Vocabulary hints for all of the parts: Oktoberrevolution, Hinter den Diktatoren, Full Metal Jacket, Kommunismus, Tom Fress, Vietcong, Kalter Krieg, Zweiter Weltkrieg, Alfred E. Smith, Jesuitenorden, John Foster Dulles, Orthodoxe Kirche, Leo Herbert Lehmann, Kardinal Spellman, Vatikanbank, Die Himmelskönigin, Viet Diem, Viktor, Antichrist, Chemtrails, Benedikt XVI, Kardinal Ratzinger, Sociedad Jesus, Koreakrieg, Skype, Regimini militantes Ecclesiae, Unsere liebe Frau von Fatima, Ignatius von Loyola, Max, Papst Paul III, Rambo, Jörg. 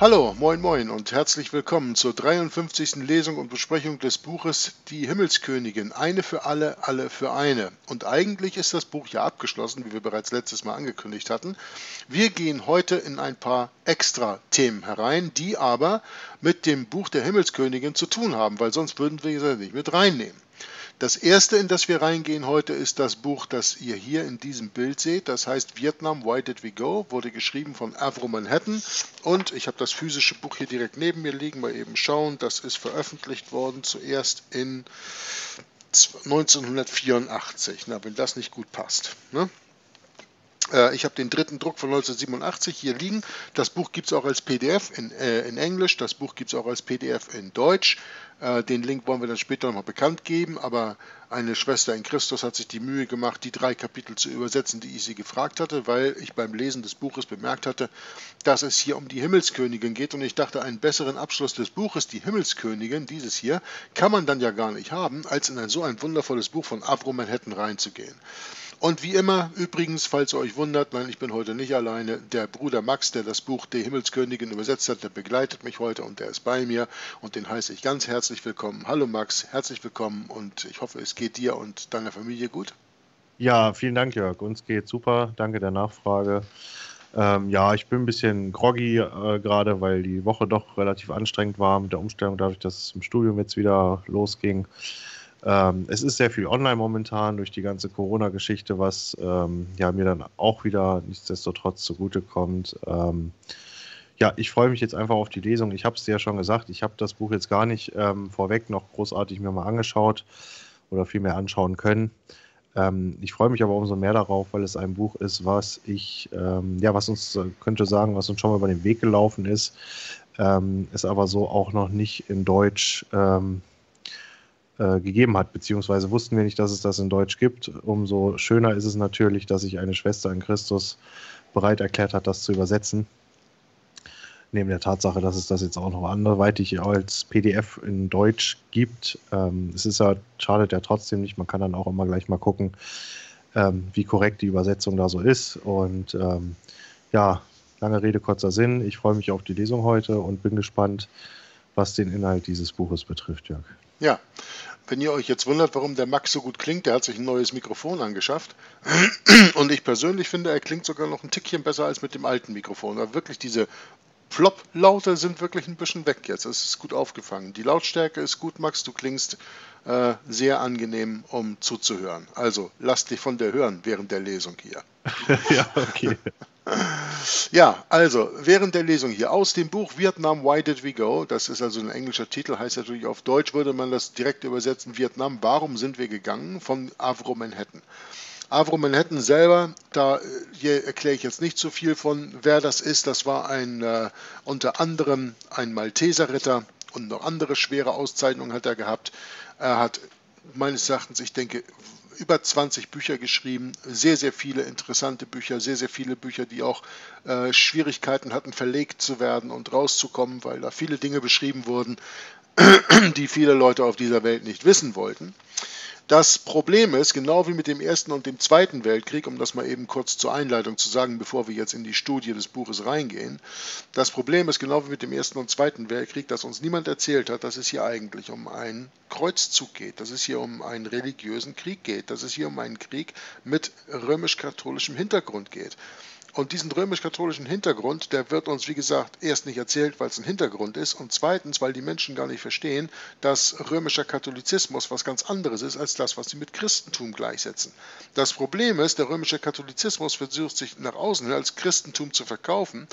Hallo, moin moin und herzlich willkommen zur 53. Lesung und Besprechung des Buches Die Himmelskönigin, eine für alle, alle für eine. Und eigentlich ist das Buch ja abgeschlossen, wie wir bereits letztes Mal angekündigt hatten. Wir gehen heute in ein paar Extra-Themen herein, die aber mit dem Buch der Himmelskönigin zu tun haben, weil sonst würden wir es nicht mit reinnehmen. Das erste, in das wir reingehen heute, ist das Buch, das ihr hier in diesem Bild seht. Das heißt Vietnam, Why Did We Go? Wurde geschrieben von Avro Manhattan. Und ich habe das physische Buch hier direkt neben mir liegen. Mal eben schauen. Das ist veröffentlicht worden zuerst in 1984. Na, wenn das nicht gut passt, ne? Ich habe den dritten Druck von 1987 hier liegen. Das Buch gibt es auch als PDF in Englisch, das Buch gibt es auch als PDF in Deutsch. Den Link wollen wir dann später nochmal bekannt geben, aber eine Schwester in Christus hat sich die Mühe gemacht, die 3 Kapitel zu übersetzen, die ich sie gefragt hatte, weil ich beim Lesen des Buches bemerkt hatte, dass es hier um die Himmelskönigin geht und ich dachte, einen besseren Abschluss des Buches, die Himmelskönigin, dieses hier, kann man dann ja gar nicht haben, als in so ein wundervolles Buch von Avro Manhattan reinzugehen. Und wie immer, übrigens, falls ihr euch wundert, nein, ich bin heute nicht alleine, der Bruder Max, der das Buch Die Himmelskönigin übersetzt hat, der begleitet mich heute und der ist bei mir und den heiße ich ganz herzlich willkommen. Hallo Max, herzlich willkommen und ich hoffe, es geht dir und deiner Familie gut. Ja, vielen Dank Jörg, uns geht's super, danke der Nachfrage. Ja, ich bin ein bisschen groggy gerade, weil die Woche doch relativ anstrengend war mit der Umstellung, dadurch, dass es im Studium jetzt wieder losging. Es ist sehr viel online momentan durch die ganze Corona-Geschichte, was ja, mir dann auch wieder nichtsdestotrotz zugutekommt. Ja, ich freue mich jetzt einfach auf die Lesung. Ich habe es dir ja schon gesagt, ich habe das Buch jetzt gar nicht vorweg noch großartig mir mal angeschaut oder vielmehr anschauen können. Ich freue mich aber umso mehr darauf, weil es ein Buch ist, was ich, ja, was uns, könnte sagen, was uns schon mal über den Weg gelaufen ist, ist aber so auch noch nicht in Deutsch gegeben hat, beziehungsweise wussten wir nicht, dass es das in Deutsch gibt. Umso schöner ist es natürlich, dass sich eine Schwester in Christus bereit erklärt hat, das zu übersetzen. Neben der Tatsache, dass es das jetzt auch noch anderweitig als PDF in Deutsch gibt. Es ist ja, schadet ja trotzdem nicht, man kann dann auch immer gleich mal gucken, wie korrekt die Übersetzung da so ist. Und ja, lange Rede, kurzer Sinn. Ich freue mich auf die Lesung heute und bin gespannt, was den Inhalt dieses Buches betrifft, Jörg. Ja, wenn ihr euch jetzt wundert, warum der Max so gut klingt, der hat sich ein neues Mikrofon angeschafft und ich persönlich finde, er klingt sogar noch ein Tickchen besser als mit dem alten Mikrofon. Aber wirklich diese Plop-Laute sind wirklich ein bisschen weg jetzt, das ist gut aufgefangen. Die Lautstärke ist gut, Max, du klingst sehr angenehm, um zuzuhören. Also lass dich von dir hören während der Lesung hier. Ja, okay. Ja, also während der Lesung hier aus dem Buch Vietnam, Why Did We Go? Das ist also ein englischer Titel, heißt natürlich auf Deutsch, würde man das direkt übersetzen, Vietnam, warum sind wir gegangen? Von Avro Manhattan. Avro Manhattan selber, da erkläre ich jetzt nicht so viel von, wer das ist. Das war ein unter anderem ein Malteserritter und noch andere schwere Auszeichnungen hat er gehabt. Er hat meines Erachtens, ich denke, über 20 Bücher geschrieben, sehr, sehr viele interessante Bücher, sehr, sehr viele Bücher, die auch Schwierigkeiten hatten, verlegt zu werden und rauszukommen, weil da viele Dinge beschrieben wurden, die viele Leute auf dieser Welt nicht wissen wollten. Das Problem ist, genau wie mit dem Ersten und dem Zweiten Weltkrieg, um das mal eben kurz zur Einleitung zu sagen, bevor wir jetzt in die Studie des Buches reingehen, das Problem ist, genau wie mit dem Ersten und Zweiten Weltkrieg, dass uns niemand erzählt hat, dass es hier eigentlich um einen Kreuzzug geht, dass es hier um einen religiösen Krieg geht, dass es hier um einen Krieg mit römisch-katholischem Hintergrund geht. Und diesen römisch-katholischen Hintergrund, der wird uns, wie gesagt, erst nicht erzählt, weil es ein Hintergrund ist und zweitens, weil die Menschen gar nicht verstehen, dass römischer Katholizismus was ganz anderes ist, als das, was sie mit Christentum gleichsetzen. Das Problem ist, der römische Katholizismus versucht sich nach außen als Christentum zu verkaufen,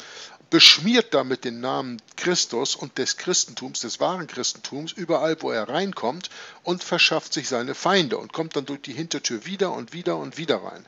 beschmiert damit den Namen Christus und des Christentums, des wahren Christentums, überall, wo er reinkommt und verschafft sich seine Feinde und kommt dann durch die Hintertür wieder und wieder und wieder rein.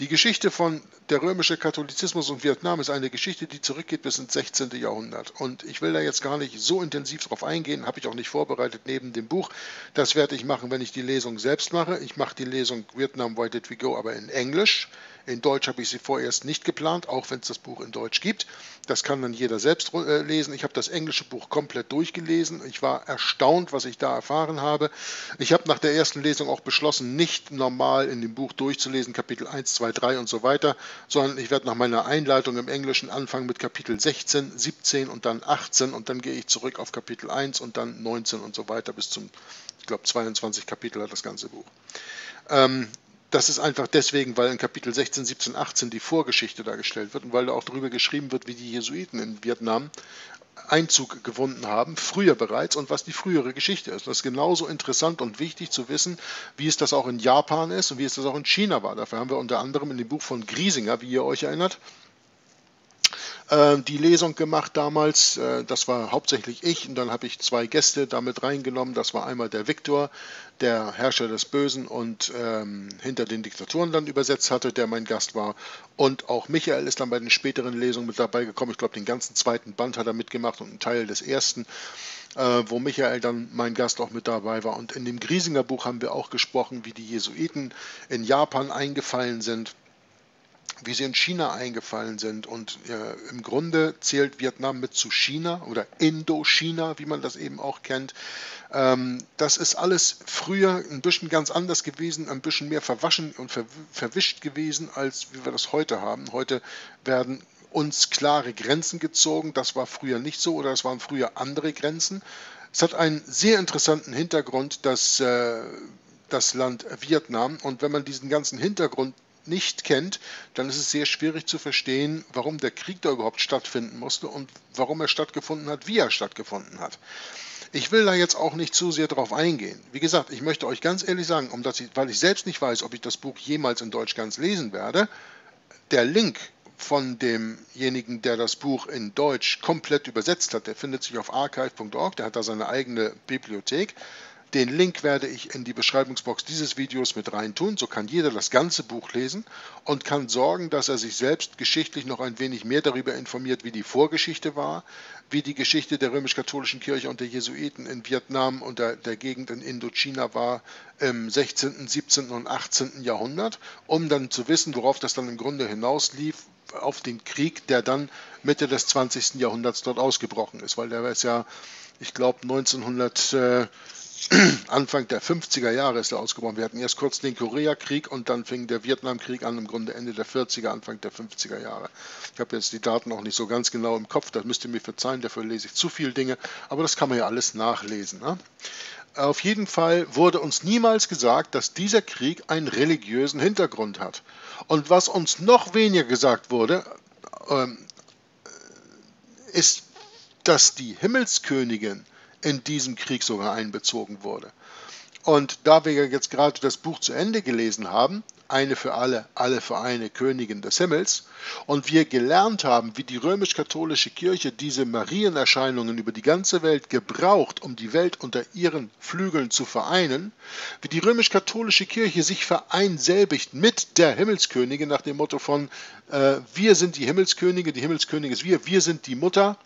Die Geschichte von der römische Katholizismus und Vietnam ist eine Geschichte, die zurückgeht bis ins 16. Jahrhundert. Und ich will da jetzt gar nicht so intensiv drauf eingehen, habe ich auch nicht vorbereitet neben dem Buch. Das werde ich machen, wenn ich die Lesung selbst mache. Ich mache die Lesung Vietnam, Why Did We Go, aber in Englisch. In Deutsch habe ich sie vorerst nicht geplant, auch wenn es das Buch in Deutsch gibt. Das kann dann jeder selbst lesen. Ich habe das englische Buch komplett durchgelesen. Ich war erstaunt, was ich da erfahren habe. Ich habe nach der ersten Lesung auch beschlossen, nicht normal in dem Buch durchzulesen, Kapitel 1, 2, 2, 3 und so weiter, sondern ich werde nach meiner Einleitung im Englischen anfangen mit Kapitel 16, 17 und dann 18 und dann gehe ich zurück auf Kapitel 1 und dann 19 und so weiter bis zum, ich glaube, 22 Kapitel hat das ganze Buch. Das ist einfach deswegen, weil in Kapitel 16, 17, 18 die Vorgeschichte dargestellt wird und weil da auch darüber geschrieben wird, wie die Jesuiten in Vietnam Einzug gewonnen haben, früher bereits, und was die frühere Geschichte ist. Das ist genauso interessant und wichtig zu wissen, wie es das auch in Japan ist und wie es das auch in China war. Dafür haben wir unter anderem in dem Buch von Griesinger, wie ihr euch erinnert, die Lesung gemacht damals. Das war hauptsächlich ich und dann habe ich zwei Gäste damit reingenommen. Das war einmal der Viktor, der Herrscher des Bösen und Hinter den Diktatoren dann übersetzt hatte, der mein Gast war. Und auch Michael ist dann bei den späteren Lesungen mit dabei gekommen. Ich glaube, den ganzen zweiten Band hat er mitgemacht und einen Teil des ersten, wo Michael dann mein Gast auch mit dabei war. Und in dem Griesinger Buch haben wir auch gesprochen, wie die Jesuiten in Japan eingefallen sind, wie sie in China eingefallen sind. Und im Grunde zählt Vietnam mit zu China oder Indochina, wie man das eben auch kennt. Das ist alles früher ein bisschen ganz anders gewesen, ein bisschen mehr verwaschen und verwischt gewesen, als wie wir das heute haben. Heute werden uns klare Grenzen gezogen. Das war früher nicht so oder das waren früher andere Grenzen. Es hat einen sehr interessanten Hintergrund, das Land Vietnam. Und wenn man diesen ganzen Hintergrund nicht kennt, dann ist es sehr schwierig zu verstehen, warum der Krieg da überhaupt stattfinden musste und warum er stattgefunden hat, wie er stattgefunden hat. Ich will da jetzt auch nicht zu sehr drauf eingehen. Wie gesagt, ich möchte euch ganz ehrlich sagen, weil ich selbst nicht weiß, ob ich das Buch jemals in Deutsch ganz lesen werde, der Link von demjenigen, der das Buch in Deutsch komplett übersetzt hat, der findet sich auf archive.org, der hat da seine eigene Bibliothek. Den Link werde ich in die Beschreibungsbox dieses Videos mit reintun. So kann jeder das ganze Buch lesen und kann sorgen, dass er sich selbst geschichtlich noch ein wenig mehr darüber informiert, wie die Vorgeschichte war, wie die Geschichte der römisch-katholischen Kirche und der Jesuiten in Vietnam und der Gegend in Indochina war im 16., 17. und 18. Jahrhundert, um dann zu wissen, worauf das dann im Grunde hinauslief, auf den Krieg, der dann Mitte des 20. Jahrhunderts dort ausgebrochen ist. Weil der ist ja, ich glaube, Anfang der 50er Jahre ist er ausgebrochen. Wir hatten erst kurz den Koreakrieg und dann fing der Vietnamkrieg an, im Grunde Ende der 40er, Anfang der 50er Jahre. Ich habe jetzt die Daten auch nicht so ganz genau im Kopf, das müsst ihr mir verzeihen, dafür lese ich zu viele Dinge, aber das kann man ja alles nachlesen. Ne? Auf jeden Fall wurde uns niemals gesagt, dass dieser Krieg einen religiösen Hintergrund hat. Und was uns noch weniger gesagt wurde, ist, dass die Himmelskönigin in diesem Krieg sogar einbezogen wurde. Und da wir jetzt gerade das Buch zu Ende gelesen haben, eine für alle, alle für eine, Königin des Himmels, und wir gelernt haben, wie die römisch-katholische Kirche diese Marienerscheinungen über die ganze Welt gebraucht, um die Welt unter ihren Flügeln zu vereinen, wie die römisch-katholische Kirche sich vereinselbigt mit der Himmelskönigin nach dem Motto von wir sind die Himmelskönigin ist wir sind die Mutter,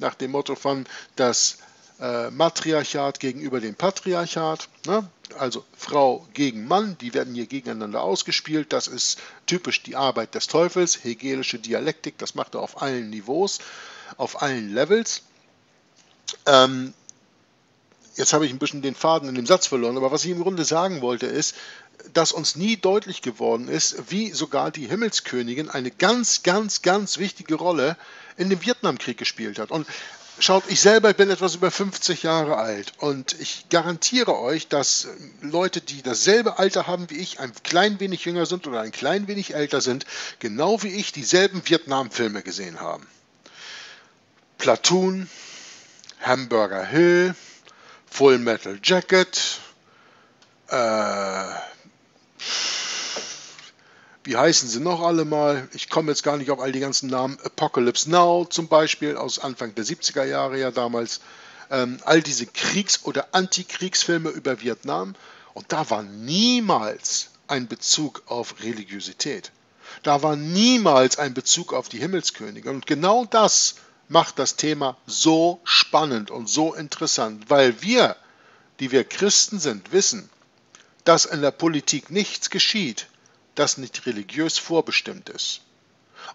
nach dem Motto von das Matriarchat gegenüber dem Patriarchat, ne? Also Frau gegen Mann, die werden hier gegeneinander ausgespielt, das ist typisch die Arbeit des Teufels, hegelische Dialektik, das macht er auf allen Niveaus, auf allen Levels. Jetzt habe ich ein bisschen den Faden in dem Satz verloren, aber was ich im Grunde sagen wollte ist, dass uns nie deutlich geworden ist, wie sogar die Himmelskönigin eine ganz, ganz, ganz wichtige Rolle in dem Vietnamkrieg gespielt hat. Und schaut, ich selber bin etwas über 50 Jahre alt und ich garantiere euch, dass Leute, die dasselbe Alter haben wie ich, ein klein wenig jünger sind oder ein klein wenig älter sind, genau wie ich dieselben Vietnam-Filme gesehen haben. Platoon, Hamburger Hill, Full Metal Jacket, wie heißen sie noch alle mal? Ich komme jetzt gar nicht auf all die ganzen Namen. Apocalypse Now zum Beispiel, aus Anfang der 70er Jahre ja damals. All diese Kriegs- oder Antikriegsfilme über Vietnam. Und da war niemals ein Bezug auf Religiosität. Da war niemals ein Bezug auf die Himmelskönigin. Und genau das macht das Thema so spannend und so interessant. Weil wir, die wir Christen sind, wissen, dass in der Politik nichts geschieht, das nicht religiös vorbestimmt ist.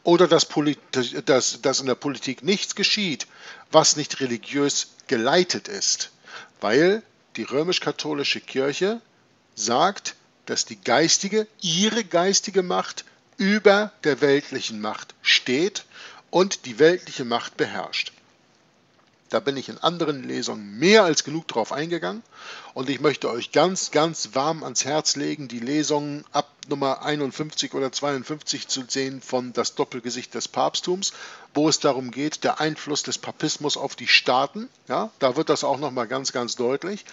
Oder dass in der Politik nichts geschieht, was nicht religiös geleitet ist. Weil die römisch-katholische Kirche sagt, dass ihre geistige Macht über der weltlichen Macht steht und die weltliche Macht beherrscht. Da bin ich in anderen Lesungen mehr als genug drauf eingegangen und ich möchte euch ganz, ganz warm ans Herz legen, die Lesungen ab Nummer 51 oder 52 zu sehen von Das Doppelgesicht des Papsttums, wo es darum geht, der Einfluss des Papismus auf die Staaten. Ja, da wird das auch nochmal ganz, ganz deutlich.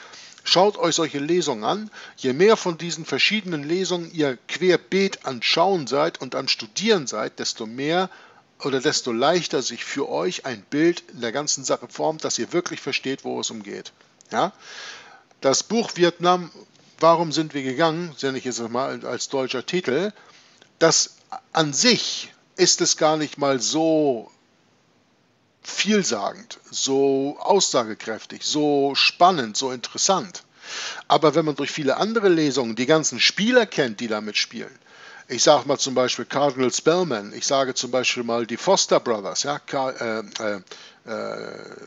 Schaut euch solche Lesungen an. Je mehr von diesen verschiedenen Lesungen ihr querbeet an Schauen seid und am Studieren seid, desto mehr oder desto leichter sich für euch ein Bild in der ganzen Sache formt, dass ihr wirklich versteht, wo es umgeht. Ja? Das Buch Vietnam, Warum sind wir gegangen, sende ich jetzt mal als deutscher Titel, das an sich ist es gar nicht mal so vielsagend, so aussagekräftig, so spannend, so interessant. Aber wenn man durch viele andere Lesungen die ganzen Spieler kennt, die da mitspielen, ich sage mal zum Beispiel Cardinal Spellman, ich sage zum Beispiel mal die Foster Brothers, ja,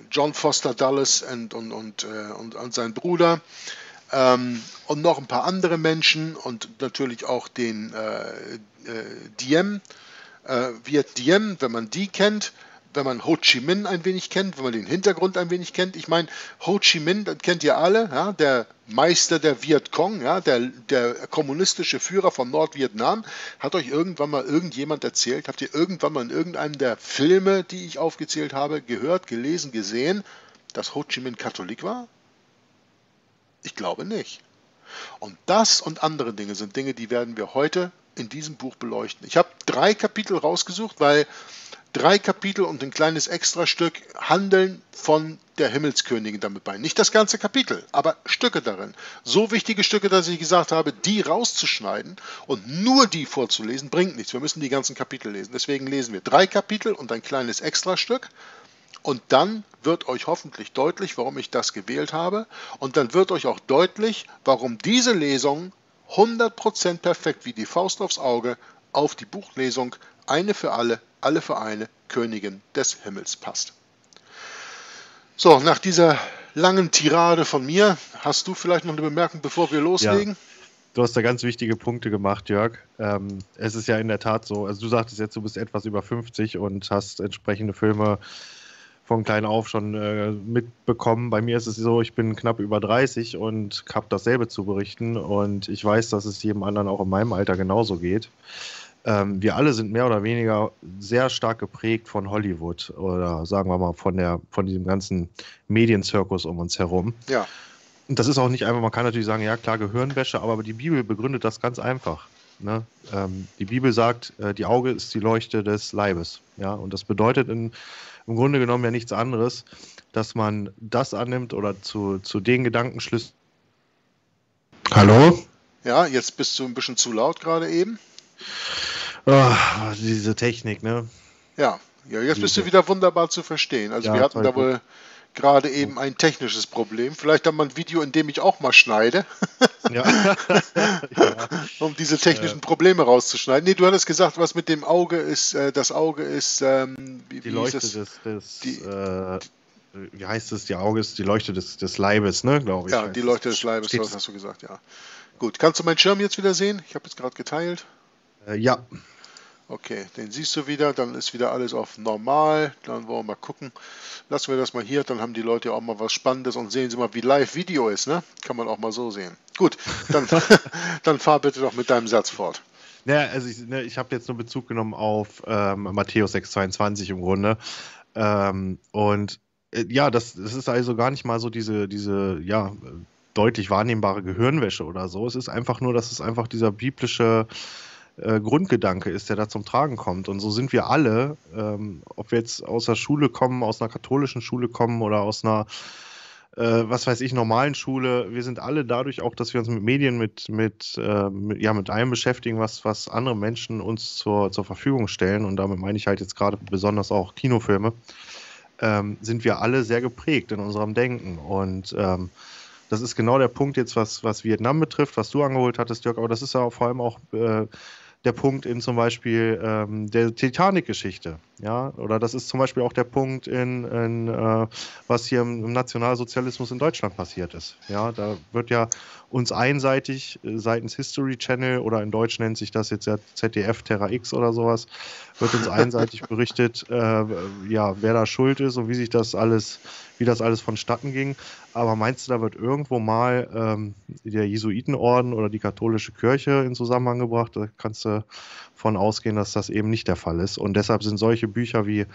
John Foster Dulles und sein Bruder und noch ein paar andere Menschen und natürlich auch den Diem, Viet Diem, wenn man die kennt, wenn man Ho Chi Minh ein wenig kennt, wenn man den Hintergrund ein wenig kennt. Ich meine, Ho Chi Minh, das kennt ihr alle, ja, der Meister der Vietcong, ja, der kommunistische Führer von Nordvietnam. Hat euch irgendwann mal irgendjemand erzählt, habt ihr irgendwann mal in irgendeinem der Filme, die ich aufgezählt habe, gehört, gelesen, gesehen, dass Ho Chi Minh Katholik war? Ich glaube nicht. Und das und andere Dinge sind Dinge, die werden wir heute in diesem Buch beleuchten. Ich habe 3 Kapitel rausgesucht, weil 3 Kapitel und ein kleines Extrastück handeln von der Himmelskönigin damit bei. Nicht das ganze Kapitel, aber Stücke darin. So wichtige Stücke, dass ich gesagt habe, die rauszuschneiden und nur die vorzulesen, bringt nichts. Wir müssen die ganzen Kapitel lesen. Deswegen lesen wir 3 Kapitel und ein kleines Extrastück. Und dann wird euch hoffentlich deutlich, warum ich das gewählt habe. Und dann wird euch auch deutlich, warum diese Lesung 100% perfekt wie die Faust aufs Auge auf die Buchlesung Eine für alle, alle für eine, Königin des Himmels passt. So, nach dieser langen Tirade von mir, hast du vielleicht noch eine Bemerkung, bevor wir loslegen? Ja, du hast da ganz wichtige Punkte gemacht, Jörg. Es ist ja in der Tat so, also du sagtest jetzt, du bist etwas über 50 und hast entsprechende Filme von klein auf schon mitbekommen. Bei mir ist es so, ich bin knapp über 30 und habe dasselbe zu berichten und ich weiß, dass es jedem anderen auch in meinem Alter genauso geht. Wir alle sind mehr oder weniger sehr stark geprägt von Hollywood oder sagen wir mal von diesem ganzen Medienzirkus um uns herum. Ja. Und das ist auch nicht einfach, man kann natürlich sagen, ja klar, Gehirnwäsche, aber die Bibel begründet das ganz einfach. Ne? Die Bibel sagt, die Auge ist die Leuchte des Leibes. Ja? Und das bedeutet im Grunde genommen ja nichts anderes, dass man das annimmt oder zu den Gedankenschlüssen... Hallo? Ja, jetzt bist du ein bisschen zu laut gerade eben. Oh, diese Technik, ne? Ja, jetzt bist du wieder wunderbar zu verstehen. Also ja, wir hatten da wohl gerade eben ein technisches Problem. Vielleicht dann mal ein Video, in dem ich auch mal schneide. Ja. Ja. Um diese technischen Probleme rauszuschneiden. Nee, du hattest gesagt, was mit dem Auge ist, das Auge ist... die Leuchte wie heißt es? Die Auge ist die Leuchte des Leibes, ne? Glaube ich. Ja, die Leuchte des Leibes, das hast du gesagt, ja. Gut, kannst du meinen Schirm jetzt wieder sehen? Ich habe jetzt gerade geteilt. Ja. Okay, den siehst du wieder, dann ist wieder alles auf normal, dann wollen wir mal gucken. Lassen wir das mal hier, dann haben die Leute auch mal was Spannendes und sehen sie mal, wie Live-Video ist, ne? Kann man auch mal so sehen. Gut, dann fahr bitte doch mit deinem Satz fort. Naja, also ich habe jetzt nur Bezug genommen auf Matthäus 6,22 im Grunde. Und ja, das ist also gar nicht mal so diese deutlich wahrnehmbare Gehirnwäsche oder so. Es ist einfach nur, dass es einfach dieser biblische Grundgedanke ist, der da zum Tragen kommt. Und so sind wir alle, ob wir jetzt aus der Schule kommen, aus einer katholischen Schule kommen oder aus einer, was weiß ich, normalen Schule, wir sind alle dadurch auch, dass wir uns mit Medien, mit allem beschäftigen, was andere Menschen uns zur Verfügung stellen, und damit meine ich halt jetzt gerade besonders auch Kinofilme, sind wir alle sehr geprägt in unserem Denken. Und das ist genau der Punkt jetzt, was Vietnam betrifft, was du angeholt hattest, Jörg, aber das ist ja vor allem auch der Punkt in zum Beispiel der Titanic-Geschichte, ja, oder das ist zum Beispiel auch der Punkt in was hier im Nationalsozialismus in Deutschland passiert ist, ja, da wird ja uns einseitig seitens History Channel oder in Deutsch nennt sich das jetzt ja ZDF, Terra X oder sowas, wird uns einseitig berichtet, ja, wer da schuld ist und wie das alles vonstatten ging, aber meinst du, da wird irgendwo mal der Jesuitenorden oder die katholische Kirche in Zusammenhang gebracht? Da kannst du von ausgehen, dass das eben nicht der Fall ist, und deshalb sind solche Bücher wie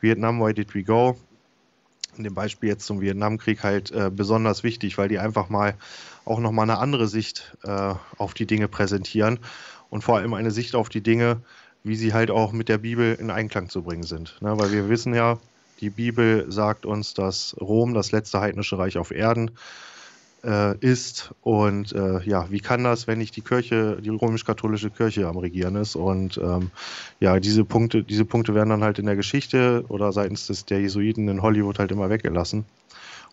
Vietnam, Why Did We Go, in dem Beispiel jetzt zum Vietnamkrieg halt besonders wichtig, weil die einfach mal auch nochmal eine andere Sicht auf die Dinge präsentieren und vor allem eine Sicht auf die Dinge, wie sie halt auch mit der Bibel in Einklang zu bringen sind, ne? Weil wir wissen ja, die Bibel sagt uns, dass Rom das letzte heidnische Reich auf Erden ist, und ja, wie kann das, wenn nicht die Kirche, die römisch-katholische Kirche am Regieren ist, und ja, diese Punkte werden dann halt in der Geschichte oder seitens der Jesuiten in Hollywood halt immer weggelassen,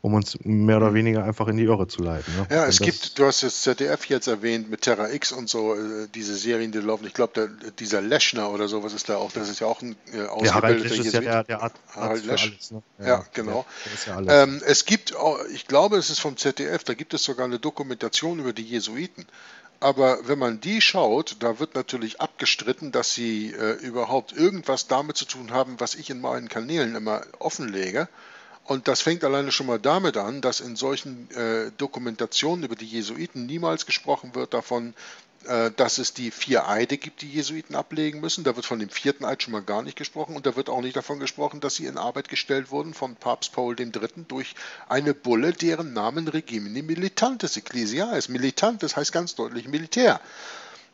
um uns mehr oder weniger einfach in die Irre zu leiten. Ne? Ja, du hast das ZDF jetzt erwähnt mit Terra X und so, diese Serien, die laufen. Ich glaube, dieser Leschner oder sowas ist da auch, das ist ja auch ein ausgebildeter Harald Lesch ist ja der Arzt für alles, ne? Ja, genau. Der ist ja alles. Es gibt auch, ich glaube, es ist vom ZDF, da gibt es sogar eine Dokumentation über die Jesuiten. Aber wenn man die schaut, da wird natürlich abgestritten, dass sie überhaupt irgendwas damit zu tun haben, was ich in meinen Kanälen immer offenlege. Und das fängt alleine schon mal damit an, dass in solchen Dokumentationen über die Jesuiten niemals gesprochen wird davon, dass es die 4 Eide gibt, die Jesuiten ablegen müssen. Da wird von dem 4. Eid schon mal gar nicht gesprochen, und da wird auch nicht davon gesprochen, dass sie in Arbeit gestellt wurden von Papst Paul III. Durch eine Bulle, deren Namen Regimini Militantes Ecclesiae. Militantes heißt ganz deutlich Militär.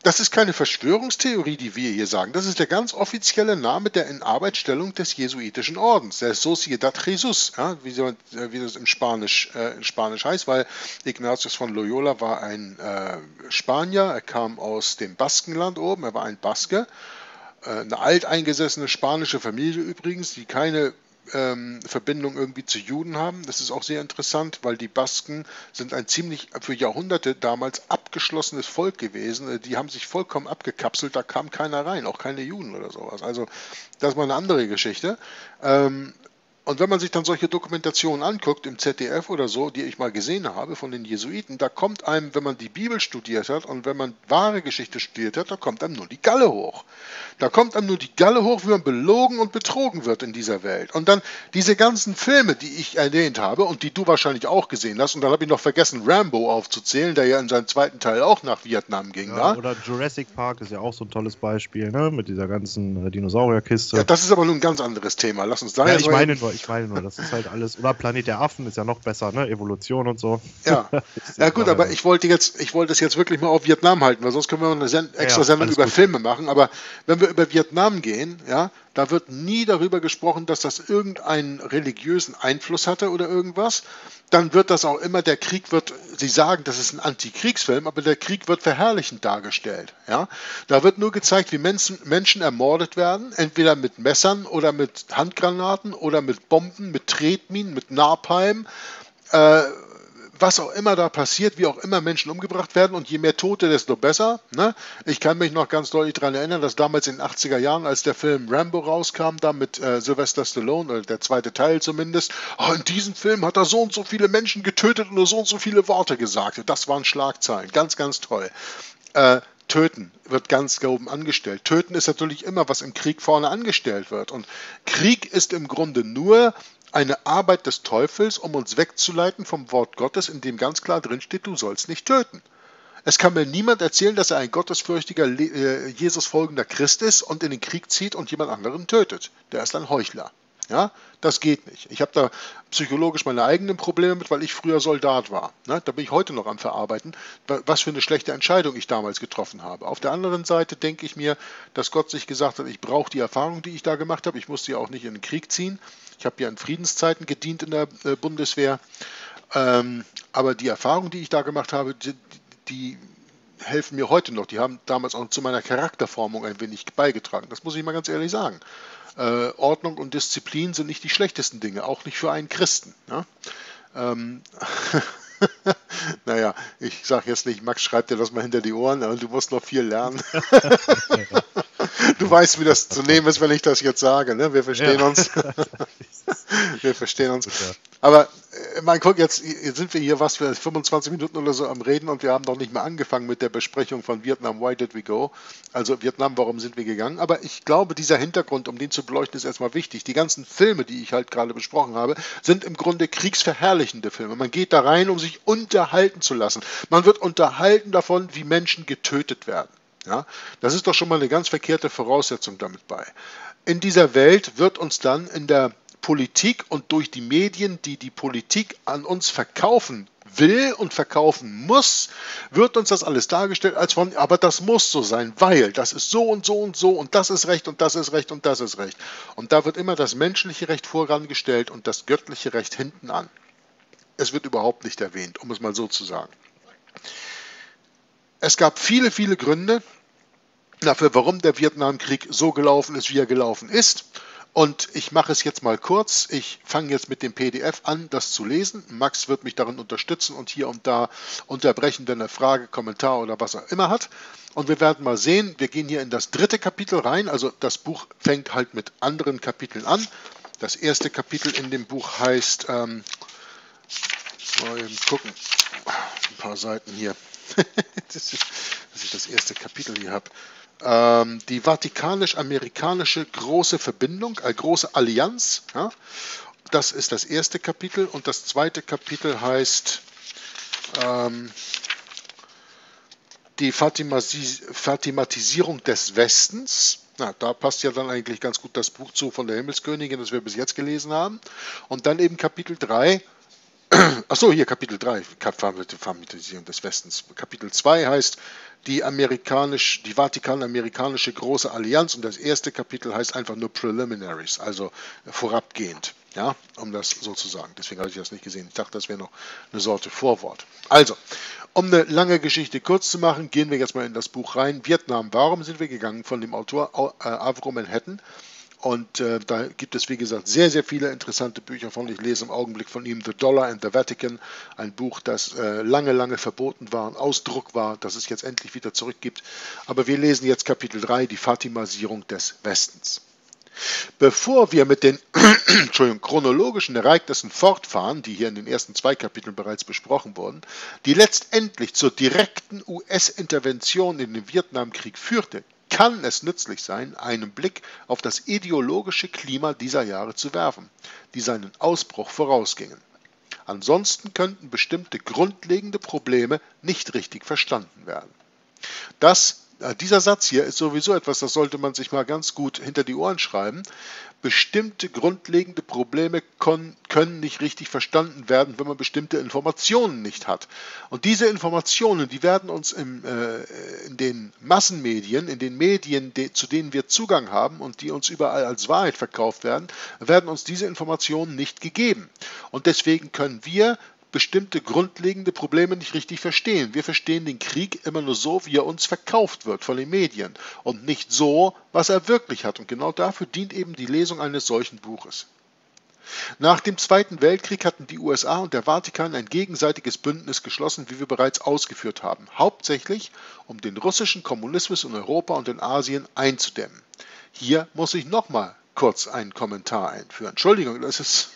Das ist keine Verschwörungstheorie, die wir hier sagen. Das ist der ganz offizielle Name der Inarbeitstellung des jesuitischen Ordens, der Sociedad Jesus, ja, wie das in Spanisch heißt, weil Ignatius von Loyola war ein Spanier, er kam aus dem Baskenland oben, er war ein Baske, eine alteingesessene spanische Familie übrigens, die keine Verbindung irgendwie zu Juden haben. Das ist auch sehr interessant, weil die Basken sind ein ziemlich für Jahrhunderte damals abgeschlossenes Volk gewesen. Die haben sich vollkommen abgekapselt, da kam keiner rein, auch keine Juden oder sowas. Also das ist mal eine andere Geschichte. Und wenn man sich dann solche Dokumentationen anguckt, im ZDF oder so, die ich mal gesehen habe von den Jesuiten, da kommt einem, wenn man die Bibel studiert hat und wenn man wahre Geschichte studiert hat, da kommt einem nur die Galle hoch. Da kommt einem nur die Galle hoch, wie man belogen und betrogen wird in dieser Welt. Und dann diese ganzen Filme, die ich erwähnt habe und die du wahrscheinlich auch gesehen hast, und dann habe ich noch vergessen, Rambo aufzuzählen, der ja in seinem zweiten Teil auch nach Vietnam ging. Ja, oder Jurassic Park ist ja auch so ein tolles Beispiel, ne? Mit dieser ganzen Dinosaurierkiste. Ja, das ist aber nun ein ganz anderes Thema. Lass uns da ja, ich meine nur, das ist halt alles, oder Planet der Affen ist ja noch besser, ne? Evolution und so. Ja, ja gut, aber ich wollte das jetzt wirklich mal auf Vietnam halten, weil sonst können wir noch eine extra Sendung über gut. Filme machen, aber wenn wir über Vietnam gehen, ja, da wird nie darüber gesprochen, dass das irgendeinen religiösen Einfluss hatte oder irgendwas. Dann wird das auch immer, der Krieg wird, sie sagen, das ist ein Antikriegsfilm, aber der Krieg wird verherrlichend dargestellt. Ja? Da wird nur gezeigt, wie Menschen ermordet werden, entweder mit Messern oder mit Handgranaten oder mit Bomben, mit Tretminen, mit Napalm, was auch immer da passiert, wie auch immer Menschen umgebracht werden, und je mehr Tote, desto besser. Ne? Ich kann mich noch ganz deutlich daran erinnern, dass damals in den 80er Jahren, als der Film Rambo rauskam, da mit Sylvester Stallone, oder der zweite Teil zumindest, oh, in diesem Film hat er so und so viele Menschen getötet und nur so und so viele Worte gesagt. Das waren Schlagzeilen. Ganz, ganz toll. Töten wird ganz oben angestellt. Töten ist natürlich immer, was im Krieg vorne angestellt wird. Und Krieg ist im Grunde nur eine Arbeit des Teufels, um uns wegzuleiten vom Wort Gottes, in dem ganz klar drin steht, du sollst nicht töten. Es kann mir niemand erzählen, dass er ein gottesfürchtiger, Jesus folgender Christ ist und in den Krieg zieht und jemand anderen tötet. Der ist ein Heuchler. Ja, das geht nicht. Ich habe da psychologisch meine eigenen Probleme mit, weil ich früher Soldat war. Ne? Da bin ich heute noch am Verarbeiten, was für eine schlechte Entscheidung ich damals getroffen habe. Auf der anderen Seite denke ich mir, dass Gott sich gesagt hat, ich brauche die Erfahrung, die ich da gemacht habe. Ich musste ja auch nicht in den Krieg ziehen. Ich habe ja in Friedenszeiten gedient in der Bundeswehr. Aber die Erfahrung, die ich da gemacht habe, die helfen mir heute noch. Die haben damals auch zu meiner Charakterformung ein wenig beigetragen. Das muss ich mal ganz ehrlich sagen. Ordnung und Disziplin sind nicht die schlechtesten Dinge, auch nicht für einen Christen. Ne? Naja, ich sage jetzt nicht, Max, schreib dir das mal hinter die Ohren, aber du musst noch viel lernen. Du weißt, wie das zu nehmen ist, wenn ich das jetzt sage, ne? Wir verstehen uns. Wir verstehen uns. Aber mein Guck, jetzt sind wir hier, was für 25 Minuten oder so am Reden und wir haben noch nicht mal angefangen mit der Besprechung von Vietnam, Why Did We Go? Also Vietnam, warum sind wir gegangen? Aber ich glaube, dieser Hintergrund, um den zu beleuchten, ist erstmal wichtig. Die ganzen Filme, die ich halt gerade besprochen habe, sind im Grunde kriegsverherrlichende Filme. Man geht da rein, um sich unterhalten zu lassen. Man wird unterhalten davon, wie Menschen getötet werden. Ja, das ist doch schon mal eine ganz verkehrte Voraussetzung damit bei. In dieser Welt wird uns dann in der Politik und durch die Medien, die die Politik an uns verkaufen will und verkaufen muss, wird uns das alles dargestellt als von, aber das muss so sein, weil das ist so und so und so und das ist Recht und das ist Recht und das ist Recht. Und da wird immer das menschliche Recht vorangestellt und das göttliche Recht hinten an. Es wird überhaupt nicht erwähnt, um es mal so zu sagen. Es gab viele, viele Gründe dafür, warum der Vietnamkrieg so gelaufen ist, wie er gelaufen ist. Und ich mache es jetzt mal kurz. Ich fange jetzt mit dem PDF an, das zu lesen. Max wird mich darin unterstützen und hier und da unterbrechen, wenn er Frage, Kommentar oder was auch immer hat. Und wir werden mal sehen, wir gehen hier in das dritte Kapitel rein. Also das Buch fängt halt mit anderen Kapiteln an. Das erste Kapitel in dem Buch heißt, mal eben gucken, ein paar Seiten hier, dass ich das erste Kapitel hier habe. Die vatikanisch-amerikanische große Verbindung, große Allianz, ja? Das ist das erste Kapitel und das zweite Kapitel heißt die Fatimatisierung des Westens. Na, da passt ja dann eigentlich ganz gut das Buch zu von der Himmelskönigin, das wir bis jetzt gelesen haben. Und dann eben Kapitel 3. Achso, hier Kapitel 3, Famitisierung des Westens. Kapitel 2 heißt die Vatikan-amerikanische große Allianz und das erste Kapitel heißt einfach nur Preliminaries, also vorabgehend, ja, um das so zu sagen. Deswegen habe ich das nicht gesehen. Ich dachte, das wäre noch eine Sorte Vorwort. Also, um eine lange Geschichte kurz zu machen, gehen wir jetzt mal in das Buch rein. Vietnam, warum sind wir gegangen? Von dem Autor Avro Manhattan. Und da gibt es, wie gesagt, sehr, sehr viele interessante Bücher von. Ich lese im Augenblick von ihm The Dollar and the Vatican, ein Buch, das lange, lange verboten war, ein Ausdruck war, das es jetzt endlich wieder zurückgibt. Aber wir lesen jetzt Kapitel 3, die Fatimatisierung des Westens. Bevor wir mit den chronologischen Ereignissen fortfahren, die hier in den ersten zwei Kapiteln bereits besprochen wurden, die letztendlich zur direkten US-Intervention in den Vietnamkrieg führte, kann es nützlich sein, einen Blick auf das ideologische Klima dieser Jahre zu werfen, die seinen Ausbruch vorausgingen. Ansonsten könnten bestimmte grundlegende Probleme nicht richtig verstanden werden. Dieser Satz hier ist sowieso etwas, das sollte man sich mal ganz gut hinter die Ohren schreiben. Bestimmte grundlegende Probleme können nicht richtig verstanden werden, wenn man bestimmte Informationen nicht hat. Und diese Informationen, die werden uns in den Massenmedien, in den Medien, zu denen wir Zugang haben und die uns überall als Wahrheit verkauft werden, werden uns diese Informationen nicht gegeben. Und deswegen können wir bestimmte grundlegende Probleme nicht richtig verstehen. Wir verstehen den Krieg immer nur so, wie er uns verkauft wird von den Medien und nicht so, was er wirklich hat. Und genau dafür dient eben die Lesung eines solchen Buches. Nach dem Zweiten Weltkrieg hatten die USA und der Vatikan ein gegenseitiges Bündnis geschlossen, wie wir bereits ausgeführt haben, hauptsächlich um den russischen Kommunismus in Europa und in Asien einzudämmen. Hier muss ich nochmal kurz einen Kommentar einführen. Entschuldigung, das ist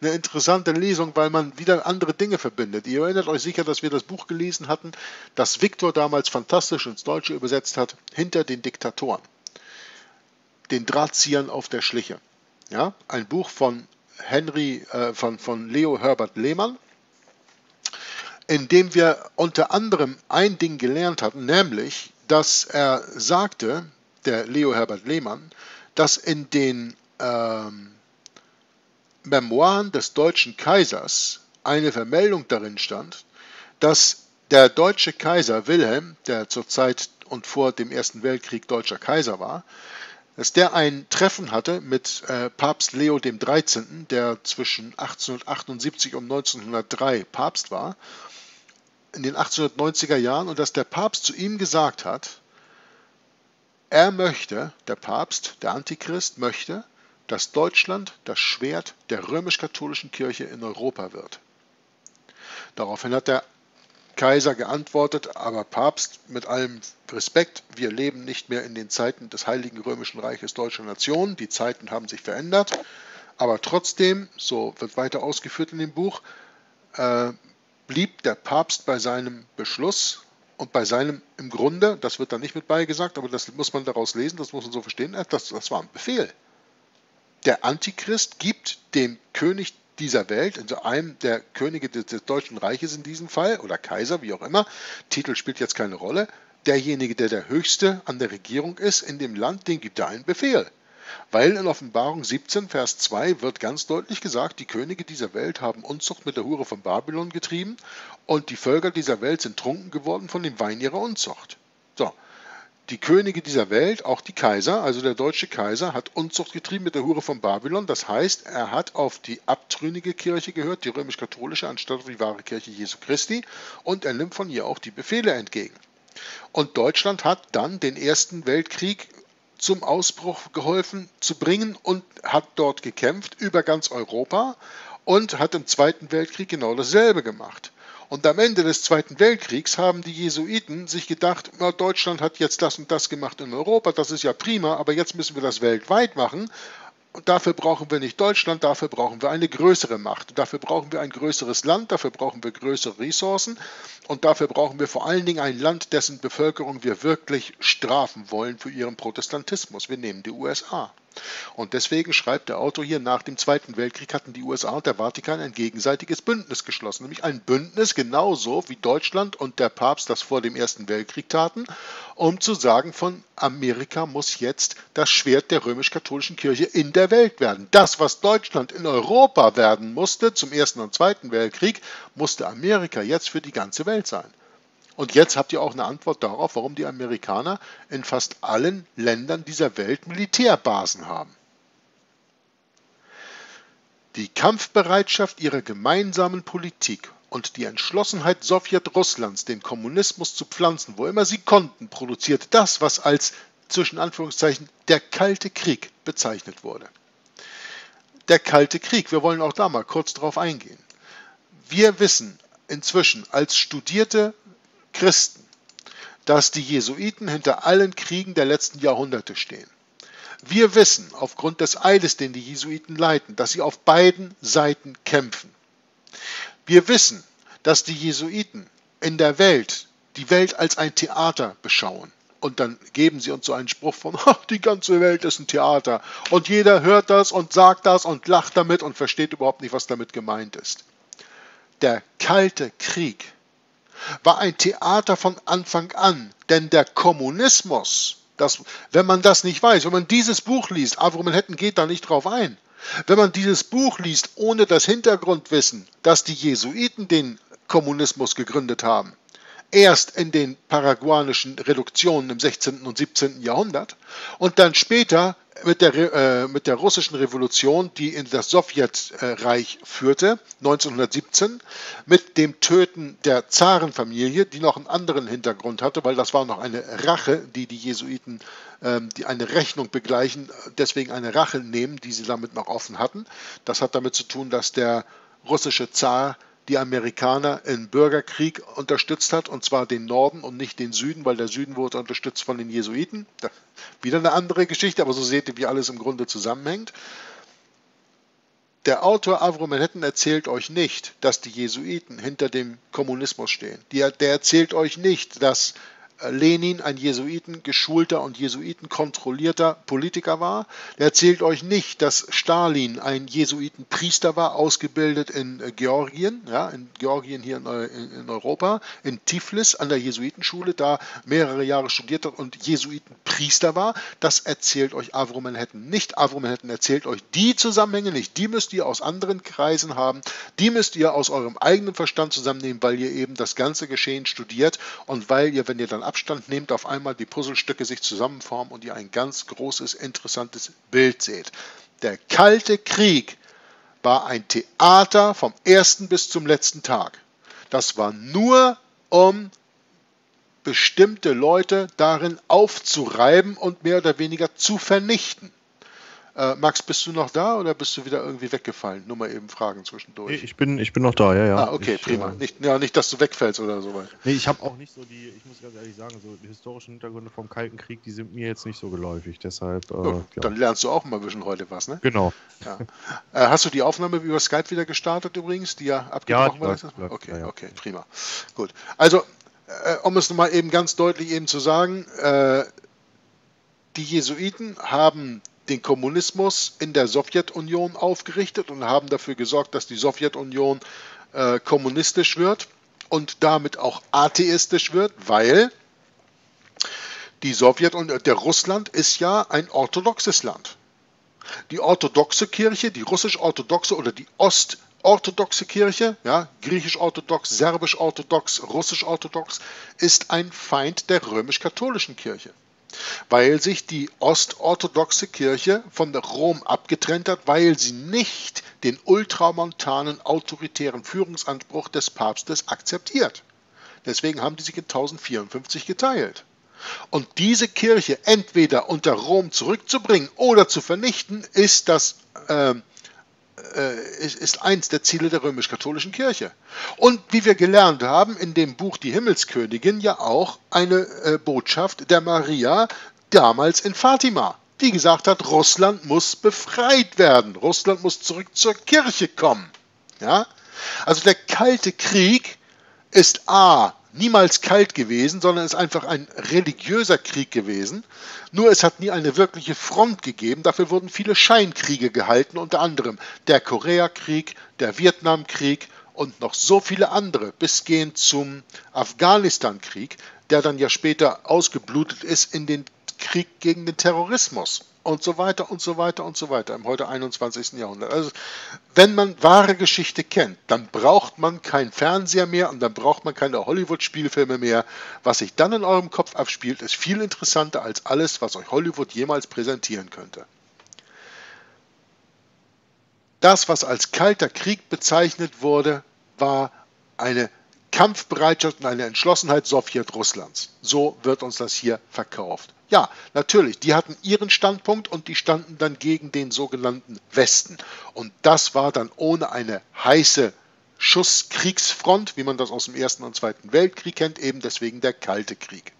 eine interessante Lesung, weil man wieder andere Dinge verbindet. Ihr erinnert euch sicher, dass wir das Buch gelesen hatten, das Viktor damals fantastisch ins Deutsche übersetzt hat, Hinter den Diktatoren, den Drahtziehern auf der Schliche. Ja, ein Buch von Leo Herbert Lehmann, in dem wir unter anderem ein Ding gelernt hatten, nämlich, dass er sagte, der Leo Herbert Lehmann, dass in den Memoiren des deutschen Kaisers eine Vermeldung darin stand, dass der deutsche Kaiser Wilhelm, der zur Zeit und vor dem Ersten Weltkrieg deutscher Kaiser war, dass der ein Treffen hatte mit Papst Leo dem 13., der zwischen 1878 und 1903 Papst war, in den 1890er Jahren, und dass der Papst zu ihm gesagt hat, er möchte, der Papst, der Antichrist möchte, dass Deutschland das Schwert der römisch-katholischen Kirche in Europa wird. Daraufhin hat der Kaiser geantwortet, aber Papst, mit allem Respekt, wir leben nicht mehr in den Zeiten des Heiligen Römischen Reiches Deutscher Nation, die Zeiten haben sich verändert, aber trotzdem, so wird weiter ausgeführt in dem Buch, blieb der Papst bei seinem Beschluss und bei seinem im Grunde, das wird dann nicht mit beigesagt, aber das muss man daraus lesen, das muss man so verstehen, das war ein Befehl. Der Antichrist gibt dem König dieser Welt, also einem der Könige des Deutschen Reiches in diesem Fall, oder Kaiser, wie auch immer, Titel spielt jetzt keine Rolle, derjenige, der der Höchste an der Regierung ist in dem Land, den gibt er einen Befehl. Weil in Offenbarung 17, Vers 2 wird ganz deutlich gesagt, die Könige dieser Welt haben Unzucht mit der Hure von Babylon getrieben und die Völker dieser Welt sind trunken geworden von dem Wein ihrer Unzucht. So, die Könige dieser Welt, auch die Kaiser, also der deutsche Kaiser, hat Unzucht getrieben mit der Hure von Babylon. Das heißt, er hat auf die abtrünnige Kirche gehört, die römisch-katholische, anstatt auf die wahre Kirche Jesu Christi, und er nimmt von ihr auch die Befehle entgegen. Und Deutschland hat dann den Ersten Weltkrieg zum Ausbruch geholfen zu bringen und hat dort gekämpft über ganz Europa und hat im Zweiten Weltkrieg genau dasselbe gemacht. Und am Ende des Zweiten Weltkriegs haben die Jesuiten sich gedacht, na, Deutschland hat jetzt das und das gemacht in Europa, das ist ja prima, aber jetzt müssen wir das weltweit machen. Und dafür brauchen wir nicht Deutschland, dafür brauchen wir eine größere Macht. Dafür brauchen wir ein größeres Land, dafür brauchen wir größere Ressourcen und dafür brauchen wir vor allen Dingen ein Land, dessen Bevölkerung wir wirklich strafen wollen für ihren Protestantismus. Wir nehmen die USA. Und deswegen schreibt der Autor hier, nach dem Zweiten Weltkrieg hatten die USA und der Vatikan ein gegenseitiges Bündnis geschlossen. Nämlich ein Bündnis, genauso wie Deutschland und der Papst das vor dem Ersten Weltkrieg taten, um zu sagen, von Amerika muss jetzt das Schwert der römisch-katholischen Kirche in der Welt werden. Das, was Deutschland in Europa werden musste zum Ersten und Zweiten Weltkrieg, musste Amerika jetzt für die ganze Welt sein. Und jetzt habt ihr auch eine Antwort darauf, warum die Amerikaner in fast allen Ländern dieser Welt Militärbasen haben. Die Kampfbereitschaft ihrer gemeinsamen Politik und die Entschlossenheit Sowjetrusslands, den Kommunismus zu pflanzen, wo immer sie konnten, produzierte das, was als, zwischen Anführungszeichen, der Kalte Krieg bezeichnet wurde. Der Kalte Krieg, wir wollen auch da mal kurz drauf eingehen. Wir wissen inzwischen als studierte Christen, dass die Jesuiten hinter allen Kriegen der letzten Jahrhunderte stehen. Wir wissen aufgrund des Eides, den die Jesuiten leiten, dass sie auf beiden Seiten kämpfen. Wir wissen, dass die Jesuiten in der Welt die Welt als ein Theater beschauen. Und dann geben sie uns so einen Spruch von, ach, die ganze Welt ist ein Theater. Und jeder hört das und sagt das und lacht damit und versteht überhaupt nicht, was damit gemeint ist. Der Kalte Krieg war ein Theater von Anfang an, denn der Kommunismus, wenn man das nicht weiß, wenn man dieses Buch liest, Avro Manhattan geht da nicht drauf ein, wenn man dieses Buch liest, ohne das Hintergrundwissen, dass die Jesuiten den Kommunismus gegründet haben, erst in den paraguanischen Reduktionen im 16. und 17. Jahrhundert und dann später mit der russischen Revolution, die in das Sowjetreich führte, 1917, mit dem Töten der Zarenfamilie, die noch einen anderen Hintergrund hatte, weil das war noch eine Rache, die die Jesuiten, die eine Rechnung begleichen, deswegen eine Rache nehmen, die sie damit noch offen hatten. Das hat damit zu tun, dass der russische Zar die Amerikaner im Bürgerkrieg unterstützt hat, und zwar den Norden und nicht den Süden, weil der Süden wurde unterstützt von den Jesuiten. Wieder eine andere Geschichte, aber so seht ihr, wie alles im Grunde zusammenhängt. Der Autor Avro Manhattan erzählt euch nicht, dass die Jesuiten hinter dem Kommunismus stehen. Der erzählt euch nicht, dass Lenin ein Jesuiten geschulter und Jesuiten kontrollierter Politiker war. Er erzählt euch nicht, dass Stalin ein Jesuitenpriester war, ausgebildet in Georgien, ja, in Georgien hier in Europa, in Tiflis an der Jesuitenschule, da mehrere Jahre studiert hat und Jesuitenpriester war. Das erzählt euch Avro Manhattan nicht. Avro Manhattan erzählt euch die Zusammenhänge nicht. Die müsst ihr aus anderen Kreisen haben. Die müsst ihr aus eurem eigenen Verstand zusammennehmen, weil ihr eben das ganze Geschehen studiert und weil ihr, wenn ihr dann Abstand nehmt, auf einmal die Puzzlestücke sich zusammenformen und ihr ein ganz großes, interessantes Bild seht. Der Kalte Krieg war ein Theater vom ersten bis zum letzten Tag. Das war nur, um bestimmte Leute darin aufzureiben und mehr oder weniger zu vernichten. Max, bist du noch da oder bist du wieder irgendwie weggefallen? Nur mal eben Fragen zwischendurch. Nee, ich bin noch da, ja. Ah, okay, prima. Nicht, dass du wegfällst oder so. Nee, ich habe auch nicht so die, ich muss ganz ehrlich sagen, so die historischen Hintergründe vom Kalten Krieg, die sind mir jetzt nicht so geläufig, deshalb... Dann lernst du auch mal ein bisschen heute was, ne? Genau. Ja. Hast du die Aufnahme über Skype wieder gestartet übrigens, die ja abgebrochen war? Ja, okay, prima. Gut, also um es nochmal eben ganz deutlich eben zu sagen, die Jesuiten haben den Kommunismus in der Sowjetunion aufgerichtet und haben dafür gesorgt, dass die Sowjetunion kommunistisch wird und damit auch atheistisch wird, weil die Sowjetunion, der Russland ist ja ein orthodoxes Land. Die orthodoxe Kirche, die russisch-orthodoxe oder die ostorthodoxe Kirche, ja, griechisch-orthodox, serbisch-orthodox, russisch-orthodox, ist ein Feind der römisch-katholischen Kirche, weil sich die ostorthodoxe Kirche von Rom abgetrennt hat, weil sie nicht den ultramontanen autoritären Führungsanspruch des Papstes akzeptiert. Deswegen haben die sich in 1054 geteilt. Und diese Kirche entweder unter Rom zurückzubringen oder zu vernichten, ist ist eins der Ziele der römisch-katholischen Kirche. Und wie wir gelernt haben, in dem Buch Die Himmelskönigin ja auch eine Botschaft der Maria damals in Fatima, die gesagt hat, Russland muss befreit werden, Russland muss zurück zur Kirche kommen. Ja? Also der Kalte Krieg ist niemals kalt gewesen, sondern ist einfach ein religiöser Krieg gewesen. Nur es hat nie eine wirkliche Front gegeben. Dafür wurden viele Scheinkriege gehalten, unter anderem der Koreakrieg, der Vietnamkrieg und noch so viele andere, bis gehen zum Afghanistankrieg, der dann ja später ausgeblutet ist in den Krieg gegen den Terrorismus und so weiter und so weiter und so weiter im heute 21. Jahrhundert. Also wenn man wahre Geschichte kennt, dann braucht man keinen Fernseher mehr und dann braucht man keine Hollywood-Spielfilme mehr. Was sich dann in eurem Kopf abspielt, ist viel interessanter als alles, was euch Hollywood jemals präsentieren könnte. Das, was als Kalter Krieg bezeichnet wurde, war eine Kampfbereitschaft und eine Entschlossenheit Sowjetrusslands. So wird uns das hier verkauft. Ja, natürlich, die hatten ihren Standpunkt und die standen dann gegen den sogenannten Westen. Und das war dann ohne eine heiße Schusskriegsfront, wie man das aus dem Ersten und Zweiten Weltkrieg kennt, eben deswegen der Kalte Krieg.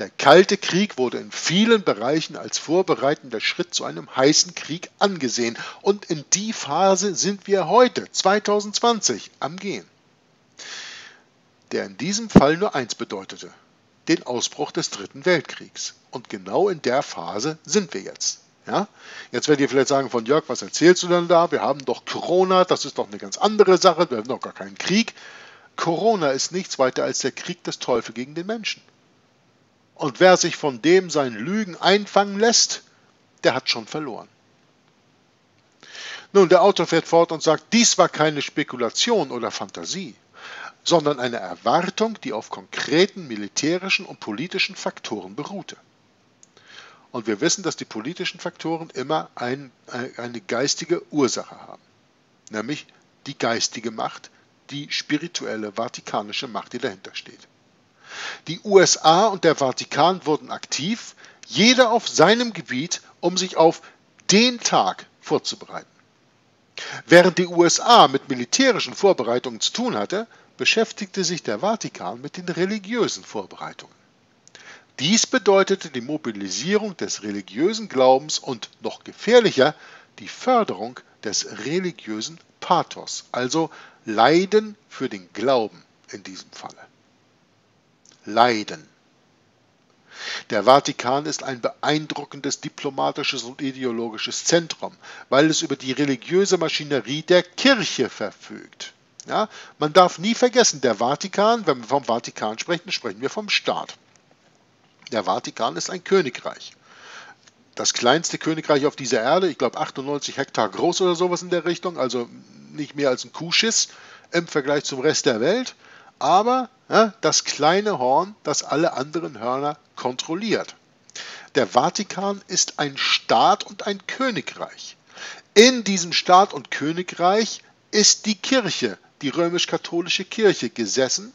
Der Kalte Krieg wurde in vielen Bereichen als vorbereitender Schritt zu einem heißen Krieg angesehen. Und in die Phase sind wir heute, 2020, am Gehen. Der in diesem Fall nur eins bedeutete: den Ausbruch des Dritten Weltkriegs. Und genau in der Phase sind wir jetzt. Ja? Jetzt werdet ihr vielleicht sagen, von Jörg, was erzählst du denn da? Wir haben doch Corona, das ist doch eine ganz andere Sache, wir haben doch gar keinen Krieg. Corona ist nichts weiter als der Krieg des Teufels gegen den Menschen. Und wer sich von dem seinen Lügen einfangen lässt, der hat schon verloren. Nun, der Autor fährt fort und sagt, dies war keine Spekulation oder Fantasie, sondern eine Erwartung, die auf konkreten militärischen und politischen Faktoren beruhte. Und wir wissen, dass die politischen Faktoren immer eine geistige Ursache haben, nämlich die geistige Macht, die spirituelle vatikanische Macht, die dahinter steht. Die USA und der Vatikan wurden aktiv, jeder auf seinem Gebiet, um sich auf den Tag vorzubereiten. Während die USA mit militärischen Vorbereitungen zu tun hatte, beschäftigte sich der Vatikan mit den religiösen Vorbereitungen. Dies bedeutete die Mobilisierung des religiösen Glaubens und, noch gefährlicher, die Förderung des religiösen Pathos, also Leiden für den Glauben in diesem Falle. Leiden. Der Vatikan ist ein beeindruckendes diplomatisches und ideologisches Zentrum, weil es über die religiöse Maschinerie der Kirche verfügt. Ja, man darf nie vergessen, der Vatikan, wenn wir vom Vatikan sprechen, sprechen wir vom Staat. Der Vatikan ist ein Königreich. Das kleinste Königreich auf dieser Erde, ich glaube 98 Hektar groß oder sowas in der Richtung, also nicht mehr als ein Kuhschiss im Vergleich zum Rest der Welt, aber ja, das kleine Horn, das alle anderen Hörner kontrolliert. Der Vatikan ist ein Staat und ein Königreich. In diesem Staat und Königreich ist die Kirche, die römisch-katholische Kirche, gesessen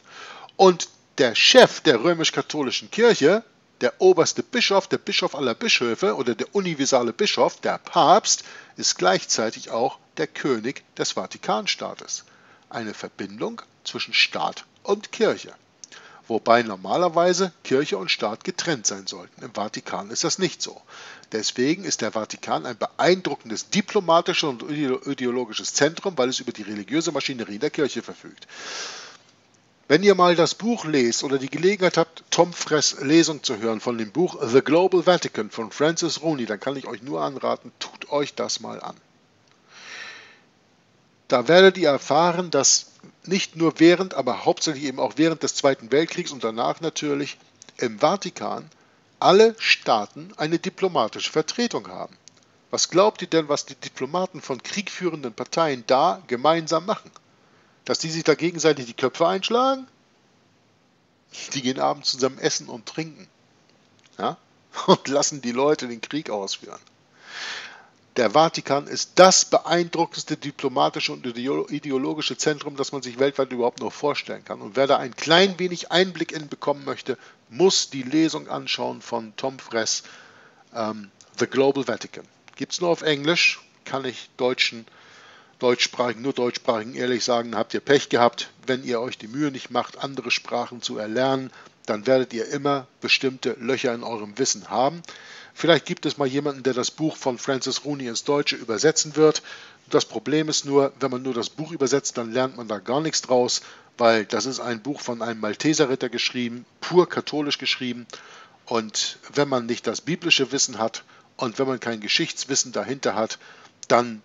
und der Chef der römisch-katholischen Kirche Der oberste Bischof, der Bischof aller Bischöfe oder der universale Bischof, der Papst, ist gleichzeitig auch der König des Vatikanstaates. Eine Verbindung zwischen Staat und Kirche. Wobei normalerweise Kirche und Staat getrennt sein sollten. Im Vatikan ist das nicht so. Deswegen ist der Vatikan ein beeindruckendes diplomatisches und ideologisches Zentrum, weil es über die religiöse Maschinerie der Kirche verfügt. Wenn ihr mal das Buch lest oder die Gelegenheit habt, Tom Fress Lesung zu hören von dem Buch The Global Vatican von Francis Rooney, dann kann ich euch nur anraten, tut euch das mal an. Da werdet ihr erfahren, dass nicht nur während, aber hauptsächlich eben auch während des Zweiten Weltkriegs und danach natürlich im Vatikan alle Staaten eine diplomatische Vertretung haben. Was glaubt ihr denn, was die Diplomaten von kriegführenden Parteien da gemeinsam machen? Dass die sich da gegenseitig die Köpfe einschlagen? Die gehen abends zusammen essen und trinken. Ja? Und lassen die Leute den Krieg ausführen. Der Vatikan ist das beeindruckendste diplomatische und ideologische Zentrum, das man sich weltweit überhaupt noch vorstellen kann. Und wer da ein klein wenig Einblick in bekommen möchte, muss die Lesung anschauen von Tom Fress, The Global Vatican. Gibt es nur auf Englisch, kann ich nur Deutschsprachigen ehrlich sagen, habt ihr Pech gehabt. Wenn ihr euch die Mühe nicht macht, andere Sprachen zu erlernen, dann werdet ihr immer bestimmte Löcher in eurem Wissen haben. Vielleicht gibt es mal jemanden, der das Buch von Francis Rooney ins Deutsche übersetzen wird. Das Problem ist nur, wenn man nur das Buch übersetzt, dann lernt man da gar nichts draus, weil das ist ein Buch von einem Malteserritter geschrieben, pur katholisch geschrieben. Und wenn man nicht das biblische Wissen hat und wenn man kein Geschichtswissen dahinter hat, dann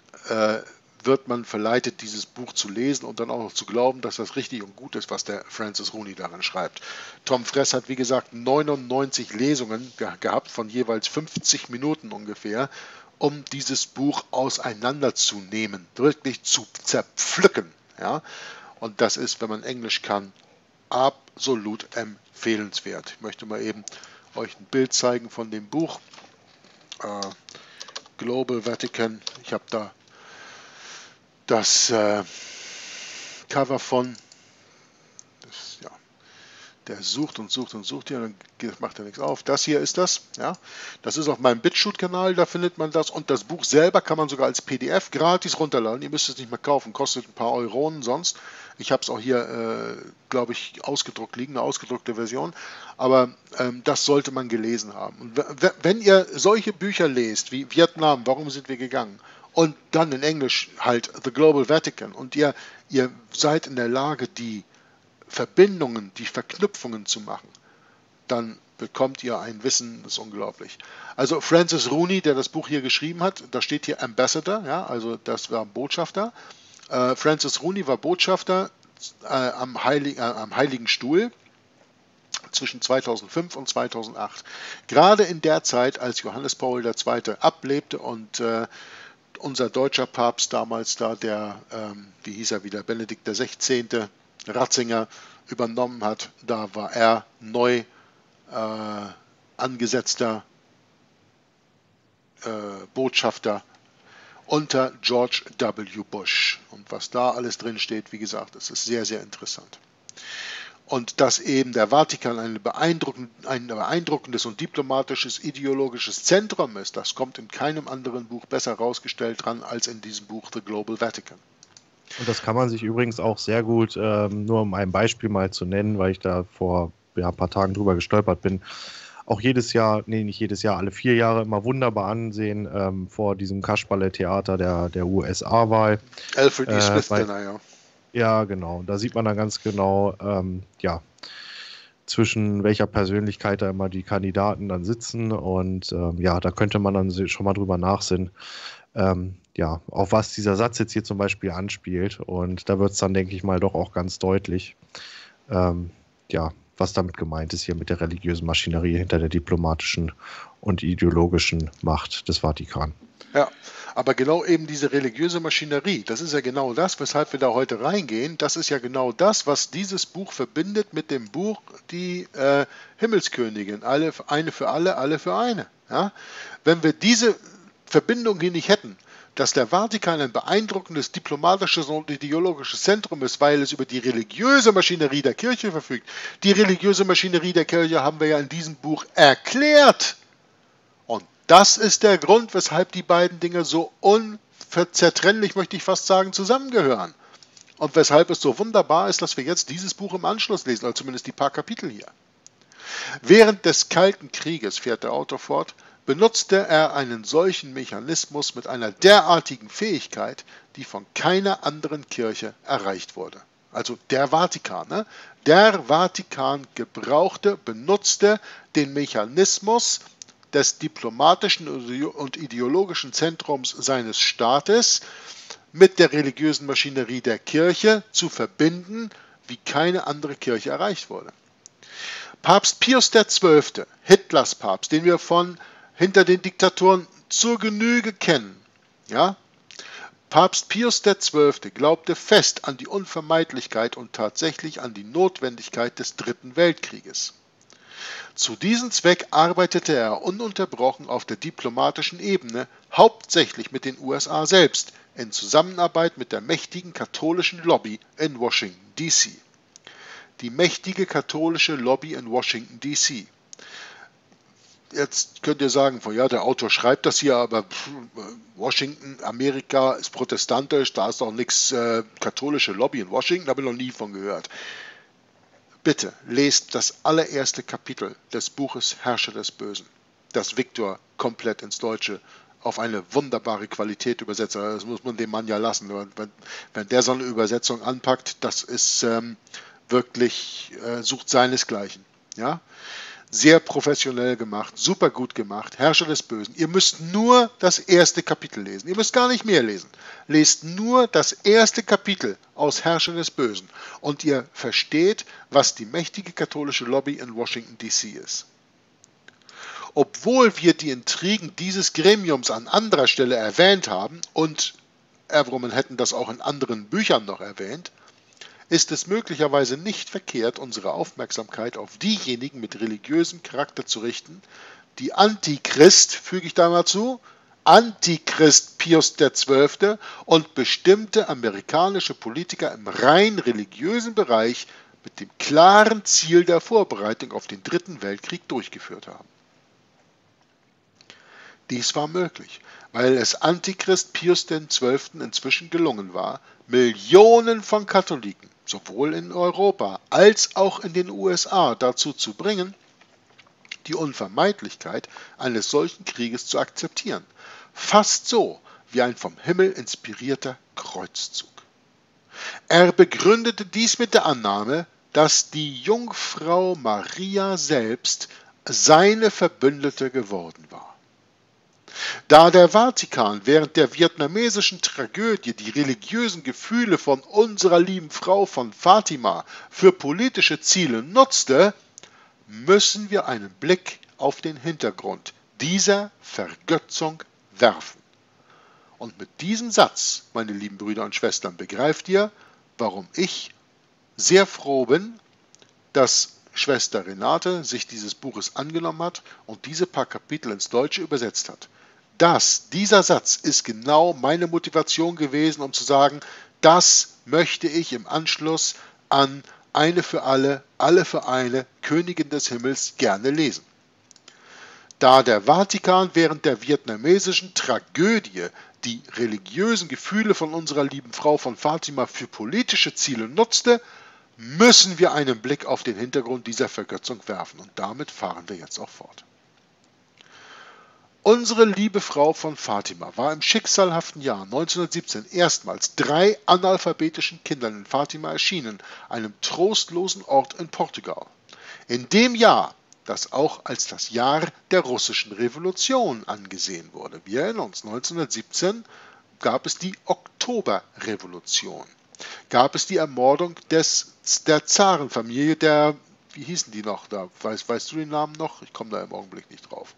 wird man verleitet, dieses Buch zu lesen und dann auch noch zu glauben, dass das richtig und gut ist, was der Francis Rooney darin schreibt. Tom Fress hat, wie gesagt, 99 Lesungen gehabt von jeweils 50 Minuten ungefähr, um dieses Buch auseinanderzunehmen, wirklich zu zerpflücken. Ja? Und das ist, wenn man Englisch kann, absolut empfehlenswert. Ich möchte mal eben euch ein Bild zeigen von dem Buch Global Vatican. Ich habe da das Cover von, der sucht hier, dann macht er nichts auf. Das hier ist das, ja. Das ist auf meinem BitChute-Kanal, da findet man das. Und das Buch selber kann man sogar als PDF gratis runterladen. Ihr müsst es nicht mehr kaufen, kostet ein paar Euronen sonst. Ich habe es auch hier, glaube ich, ausgedruckt liegen, eine ausgedruckte Version. Aber das sollte man gelesen haben. Und wenn ihr solche Bücher lest, wie Vietnam, warum sind wir gegangen? Und dann in Englisch halt The Global Vatican. Und ihr seid in der Lage, die Verbindungen, die Verknüpfungen zu machen. Dann bekommt ihr ein Wissen, das ist unglaublich. Also Francis Rooney, der das Buch hier geschrieben hat, da steht hier Ambassador, ja, also das war Botschafter. Francis Rooney war Botschafter am Heiligen Stuhl zwischen 2005 und 2008. Gerade in der Zeit, als Johannes Paul II. Ablebte und unser deutscher Papst damals da, der, wie hieß er wieder, Benedikt XVI. Ratzinger übernommen hat, da war er neu angesetzter Botschafter unter George W. Bush. Und was da alles drin steht, wie gesagt, das ist sehr, sehr interessant. Und dass eben der Vatikan ein beeindruckendes und diplomatisches, ideologisches Zentrum ist, das kommt in keinem anderen Buch besser rausgestellt dran als in diesem Buch The Global Vatican. Und das kann man sich übrigens auch sehr gut, nur um ein Beispiel mal zu nennen, weil ich da vor ein paar Tagen drüber gestolpert bin, auch jedes Jahr, nee, nicht jedes Jahr, alle 4 Jahre immer wunderbar ansehen vor diesem Kasperle-Theater der USA-Wahl. Alfred E. Smith, ja. Ja, genau. Da sieht man dann ganz genau, zwischen welcher Persönlichkeit da immer die Kandidaten dann sitzen. Und da könnte man dann schon mal drüber nachsinnen, auf was dieser Satz jetzt hier zum Beispiel anspielt. Und da wird es dann, denke ich mal, doch auch ganz deutlich, was damit gemeint ist hier mit der religiösen Maschinerie hinter der diplomatischen und ideologischen Macht des Vatikan. Ja, aber genau eben diese religiöse Maschinerie, das ist ja genau das, weshalb wir da heute reingehen. Das ist ja genau das, was dieses Buch verbindet mit dem Buch Die Himmelskönigin. Eine für alle für eine. Ja? Wenn wir diese Verbindung hier nicht hätten, dass der Vatikan ein beeindruckendes diplomatisches und ideologisches Zentrum ist, weil es über die religiöse Maschinerie der Kirche verfügt. Die religiöse Maschinerie der Kirche haben wir ja in diesem Buch erklärt. Und das ist der Grund, weshalb die beiden Dinge so unzertrennlich, möchte ich fast sagen, zusammengehören. Und weshalb es so wunderbar ist, dass wir jetzt dieses Buch im Anschluss lesen, also zumindest die paar Kapitel hier. Während des Kalten Krieges, fährt der Autor fort, benutzte er einen solchen Mechanismus mit einer derartigen Fähigkeit, die von keiner anderen Kirche erreicht wurde. Also der Vatikan. Ne? Der Vatikan benutzte den Mechanismus des diplomatischen und ideologischen Zentrums seines Staates mit der religiösen Maschinerie der Kirche zu verbinden, wie keine andere Kirche erreicht wurde. Papst Pius XII., Hitlers Papst, den wir von Hinter den Diktatoren zur Genüge kennen. Ja? Papst Pius XII. Glaubte fest an die Unvermeidlichkeit und tatsächlich an die Notwendigkeit des Dritten Weltkrieges. Zu diesem Zweck arbeitete er ununterbrochen auf der diplomatischen Ebene, hauptsächlich mit den USA selbst, in Zusammenarbeit mit der mächtigen katholischen Lobby in Washington, D.C. Die mächtige katholische Lobby in Washington, D.C. Jetzt könnt ihr sagen, ja, der Autor schreibt das hier, aber Washington, Amerika ist protestantisch, da ist doch nichts katholische Lobby in Washington, da habe ich noch nie von gehört. Bitte lest das allererste Kapitel des Buches Herrscher des Bösen, das Viktor komplett ins Deutsche auf eine wunderbare Qualität übersetzt. Das muss man dem Mann ja lassen. Wenn der so eine Übersetzung anpackt, das ist wirklich, sucht seinesgleichen. Ja? Sehr professionell gemacht, super gut gemacht, Herrscher des Bösen. Ihr müsst nur das erste Kapitel lesen. Ihr müsst gar nicht mehr lesen. Lest nur das erste Kapitel aus Herrscher des Bösen und ihr versteht, was die mächtige katholische Lobby in Washington D.C. ist. Obwohl wir die Intrigen dieses Gremiums an anderer Stelle erwähnt haben und Avro Manhattan das auch in anderen Büchern noch erwähnt, ist es möglicherweise nicht verkehrt, unsere Aufmerksamkeit auf diejenigen mit religiösem Charakter zu richten, die Antichrist, füge ich da mal zu, Antichrist Pius XII. Und bestimmte amerikanische Politiker im rein religiösen Bereich mit dem klaren Ziel der Vorbereitung auf den Dritten Weltkrieg durchgeführt haben. Dies war möglich, weil es Antichrist Pius XII. Inzwischen gelungen war, Millionen von Katholiken, sowohl in Europa als auch in den USA, dazu zu bringen, die Unvermeidlichkeit eines solchen Krieges zu akzeptieren. Fast so wie ein vom Himmel inspirierter Kreuzzug. Er begründete dies mit der Annahme, dass die Jungfrau Maria selbst seine Verbündete geworden war. Da der Vatikan während der vietnamesischen Tragödie die religiösen Gefühle von unserer lieben Frau von Fatima für politische Ziele nutzte, müssen wir einen Blick auf den Hintergrund dieser Vergötzung werfen. Und mit diesem Satz, meine lieben Brüder und Schwestern, begreift ihr, warum ich sehr froh bin, dass Schwester Renate sich dieses Buches angenommen hat und diese paar Kapitel ins Deutsche übersetzt hat. Dieser Satz ist genau meine Motivation gewesen, um zu sagen, das möchte ich im Anschluss an Eine für alle, alle für eine, Königin des Himmels gerne lesen. Da der Vatikan während der vietnamesischen Tragödie die religiösen Gefühle von unserer lieben Frau von Fatima für politische Ziele nutzte, müssen wir einen Blick auf den Hintergrund dieser Vergötzung werfen. Und damit fahren wir jetzt auch fort. Unsere liebe Frau von Fatima war im schicksalhaften Jahr 1917 erstmals 3 analphabetischen Kindern in Fatima erschienen, einem trostlosen Ort in Portugal. In dem Jahr, das auch als das Jahr der russischen Revolution angesehen wurde. Wir erinnern uns, 1917 gab es die Oktoberrevolution, gab es die Ermordung der Zarenfamilie, der, wie hießen die noch, da weißt du den Namen noch? Ich komme da im Augenblick nicht drauf.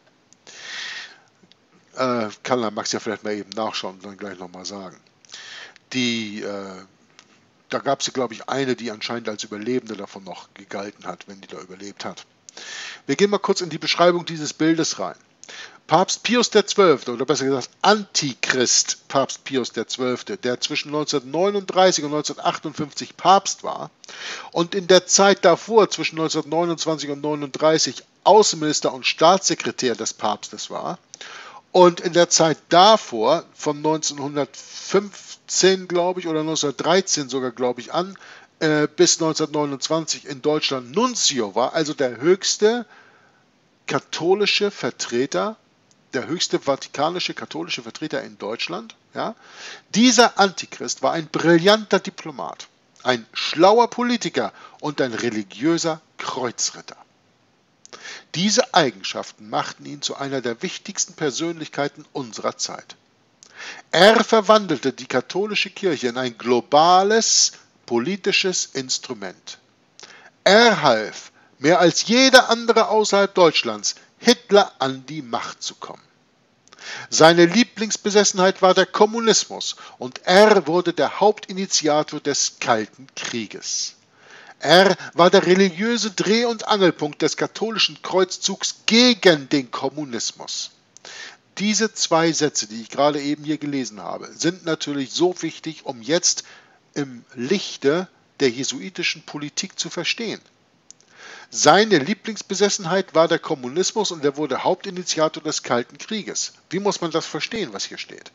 Kann der Max ja vielleicht mal eben nachschauen und dann gleich nochmal sagen. Da gab es, glaube ich, eine, die anscheinend als Überlebende davon noch gegalten hat, wenn die da überlebt hat. Wir gehen mal kurz in die Beschreibung dieses Bildes rein. Papst Pius XII., oder besser gesagt Antichrist Papst Pius XII., der zwischen 1939 und 1958 Papst war und in der Zeit davor zwischen 1929 und 1939 Außenminister und Staatssekretär des Papstes war und in der Zeit davor, von 1915, glaube ich, oder 1913 sogar, glaube ich, an, bis 1929 in Deutschland Nunzio war, also der höchste katholische Vertreter, der höchste vatikanische katholische Vertreter in Deutschland. Ja? Dieser Antichrist war ein brillanter Diplomat, ein schlauer Politiker und ein religiöser Kreuzritter. Diese Eigenschaften machten ihn zu einer der wichtigsten Persönlichkeiten unserer Zeit. Er verwandelte die katholische Kirche in ein globales politisches Instrument. Er half, mehr als jeder andere außerhalb Deutschlands, Hitler an die Macht zu kommen. Seine Lieblingsbesessenheit war der Kommunismus und er wurde der Hauptinitiator des Kalten Krieges. Er war der religiöse Dreh- und Angelpunkt des katholischen Kreuzzugs gegen den Kommunismus. Diese zwei Sätze, die ich gerade eben hier gelesen habe, sind natürlich so wichtig, um jetzt im Lichte der jesuitischen Politik zu verstehen. Seine Lieblingsbesessenheit war der Kommunismus und er wurde Hauptinitiator des Kalten Krieges. Wie muss man das verstehen, was hier steht?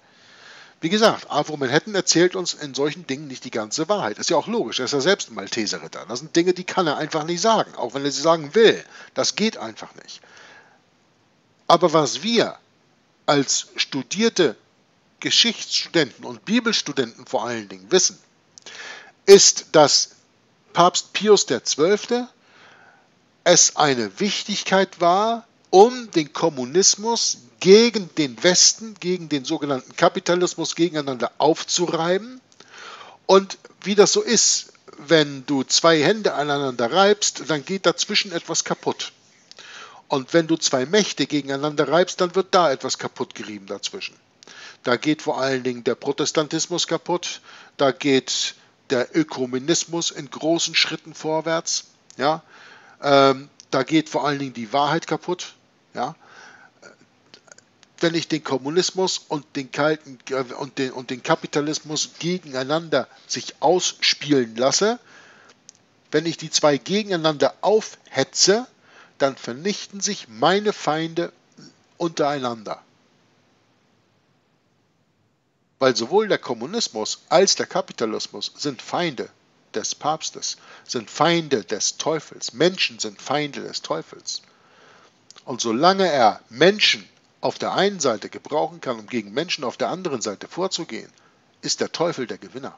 Wie gesagt, Avro Manhattan erzählt uns in solchen Dingen nicht die ganze Wahrheit. Ist ja auch logisch, er ist ja selbst ein Malteserritter. Das sind Dinge, die kann er einfach nicht sagen, auch wenn er sie sagen will. Das geht einfach nicht. Aber was wir als studierte Geschichtsstudenten und Bibelstudenten vor allen Dingen wissen, ist, dass Papst Pius XII., es eine Wichtigkeit war, um den Kommunismus gegen den Westen, gegen den sogenannten Kapitalismus gegeneinander aufzureiben. Und wie das so ist, wenn du zwei Hände aneinander reibst, dann geht dazwischen etwas kaputt. Und wenn du zwei Mächte gegeneinander reibst, dann wird da etwas kaputt gerieben dazwischen. Da geht vor allen Dingen der Protestantismus kaputt, da geht der Ökumenismus in großen Schritten vorwärts, ja. Da geht vor allen Dingen die Wahrheit kaputt. Ja? Wenn ich den Kommunismus und den Kapitalismus gegeneinander sich ausspielen lasse, wenn ich die zwei gegeneinander aufhetze, dann vernichten sich meine Feinde untereinander. Weil sowohl der Kommunismus als der Kapitalismus sind Feinde des Papstes, sind Feinde des Teufels. Menschen sind Feinde des Teufels. Und solange er Menschen auf der einen Seite gebrauchen kann, um gegen Menschen auf der anderen Seite vorzugehen, ist der Teufel der Gewinner.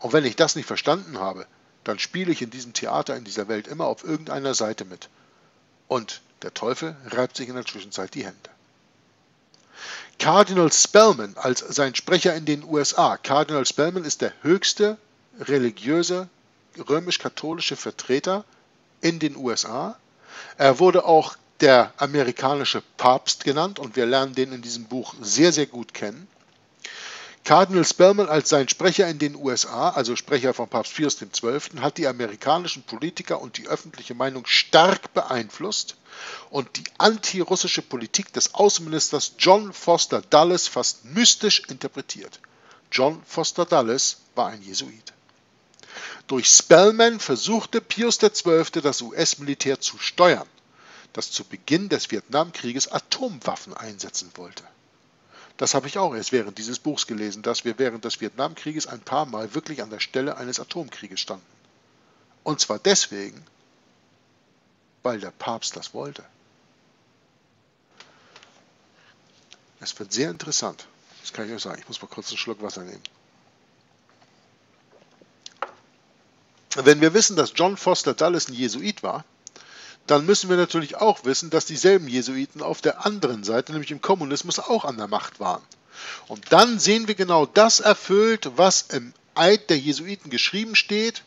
Und wenn ich das nicht verstanden habe, dann spiele ich in diesem Theater, in dieser Welt immer auf irgendeiner Seite mit. Und der Teufel reibt sich in der Zwischenzeit die Hände. Kardinal Spellman als sein Sprecher in den USA. Kardinal Spellman ist der höchste religiöse, römisch-katholische Vertreter in den USA. Er wurde auch der amerikanische Papst genannt und wir lernen den in diesem Buch sehr, sehr gut kennen. Kardinal Spellman als sein Sprecher in den USA, also Sprecher von Papst Pius XII., hat die amerikanischen Politiker und die öffentliche Meinung stark beeinflusst und die antirussische Politik des Außenministers John Foster Dulles fast mystisch interpretiert. John Foster Dulles war ein Jesuit. Durch Spellman versuchte Pius XII. Das US-Militär zu steuern, das zu Beginn des Vietnamkrieges Atomwaffen einsetzen wollte. Das habe ich auch erst während dieses Buchs gelesen, dass wir während des Vietnamkrieges ein paar Mal wirklich an der Stelle eines Atomkrieges standen. Und zwar deswegen, weil der Papst das wollte. Es wird sehr interessant, das kann ich euch sagen. Ich muss mal kurz einen Schluck Wasser nehmen. Wenn wir wissen, dass John Foster Dulles ein Jesuit war, dann müssen wir natürlich auch wissen, dass dieselben Jesuiten auf der anderen Seite, nämlich im Kommunismus, auch an der Macht waren. Und dann sehen wir genau das erfüllt, was im Eid der Jesuiten geschrieben steht.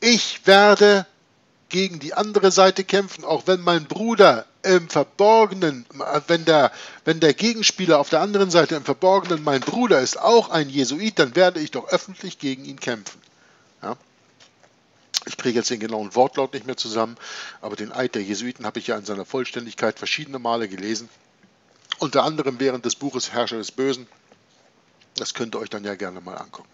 Ich werde gegen die andere Seite kämpfen, auch wenn mein Bruder im Verborgenen, wenn der Gegenspieler auf der anderen Seite im Verborgenen mein Bruder ist, auch ein Jesuit, dann werde ich doch öffentlich gegen ihn kämpfen. Ja? Ich kriege jetzt den genauen Wortlaut nicht mehr zusammen, aber den Eid der Jesuiten habe ich ja in seiner Vollständigkeit verschiedene Male gelesen. Unter anderem während des Buches Herrscher des Bösen. Das könnt ihr euch dann ja gerne mal angucken.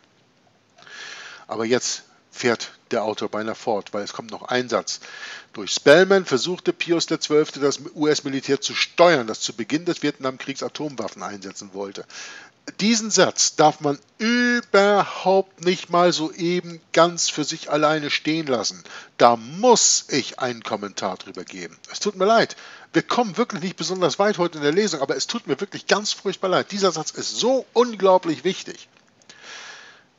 Aber jetzt fährt der Autor beinahe fort, weil es kommt noch ein Satz. Durch Spellman versuchte Pius XII. Das US-Militär zu steuern, das zu Beginn des Vietnamkriegs Atomwaffen einsetzen wollte. Diesen Satz darf man überhaupt nicht mal so eben ganz für sich alleine stehen lassen. Da muss ich einen Kommentar drüber geben. Es tut mir leid. Wir kommen wirklich nicht besonders weit heute in der Lesung, aber es tut mir wirklich ganz furchtbar leid. Dieser Satz ist so unglaublich wichtig.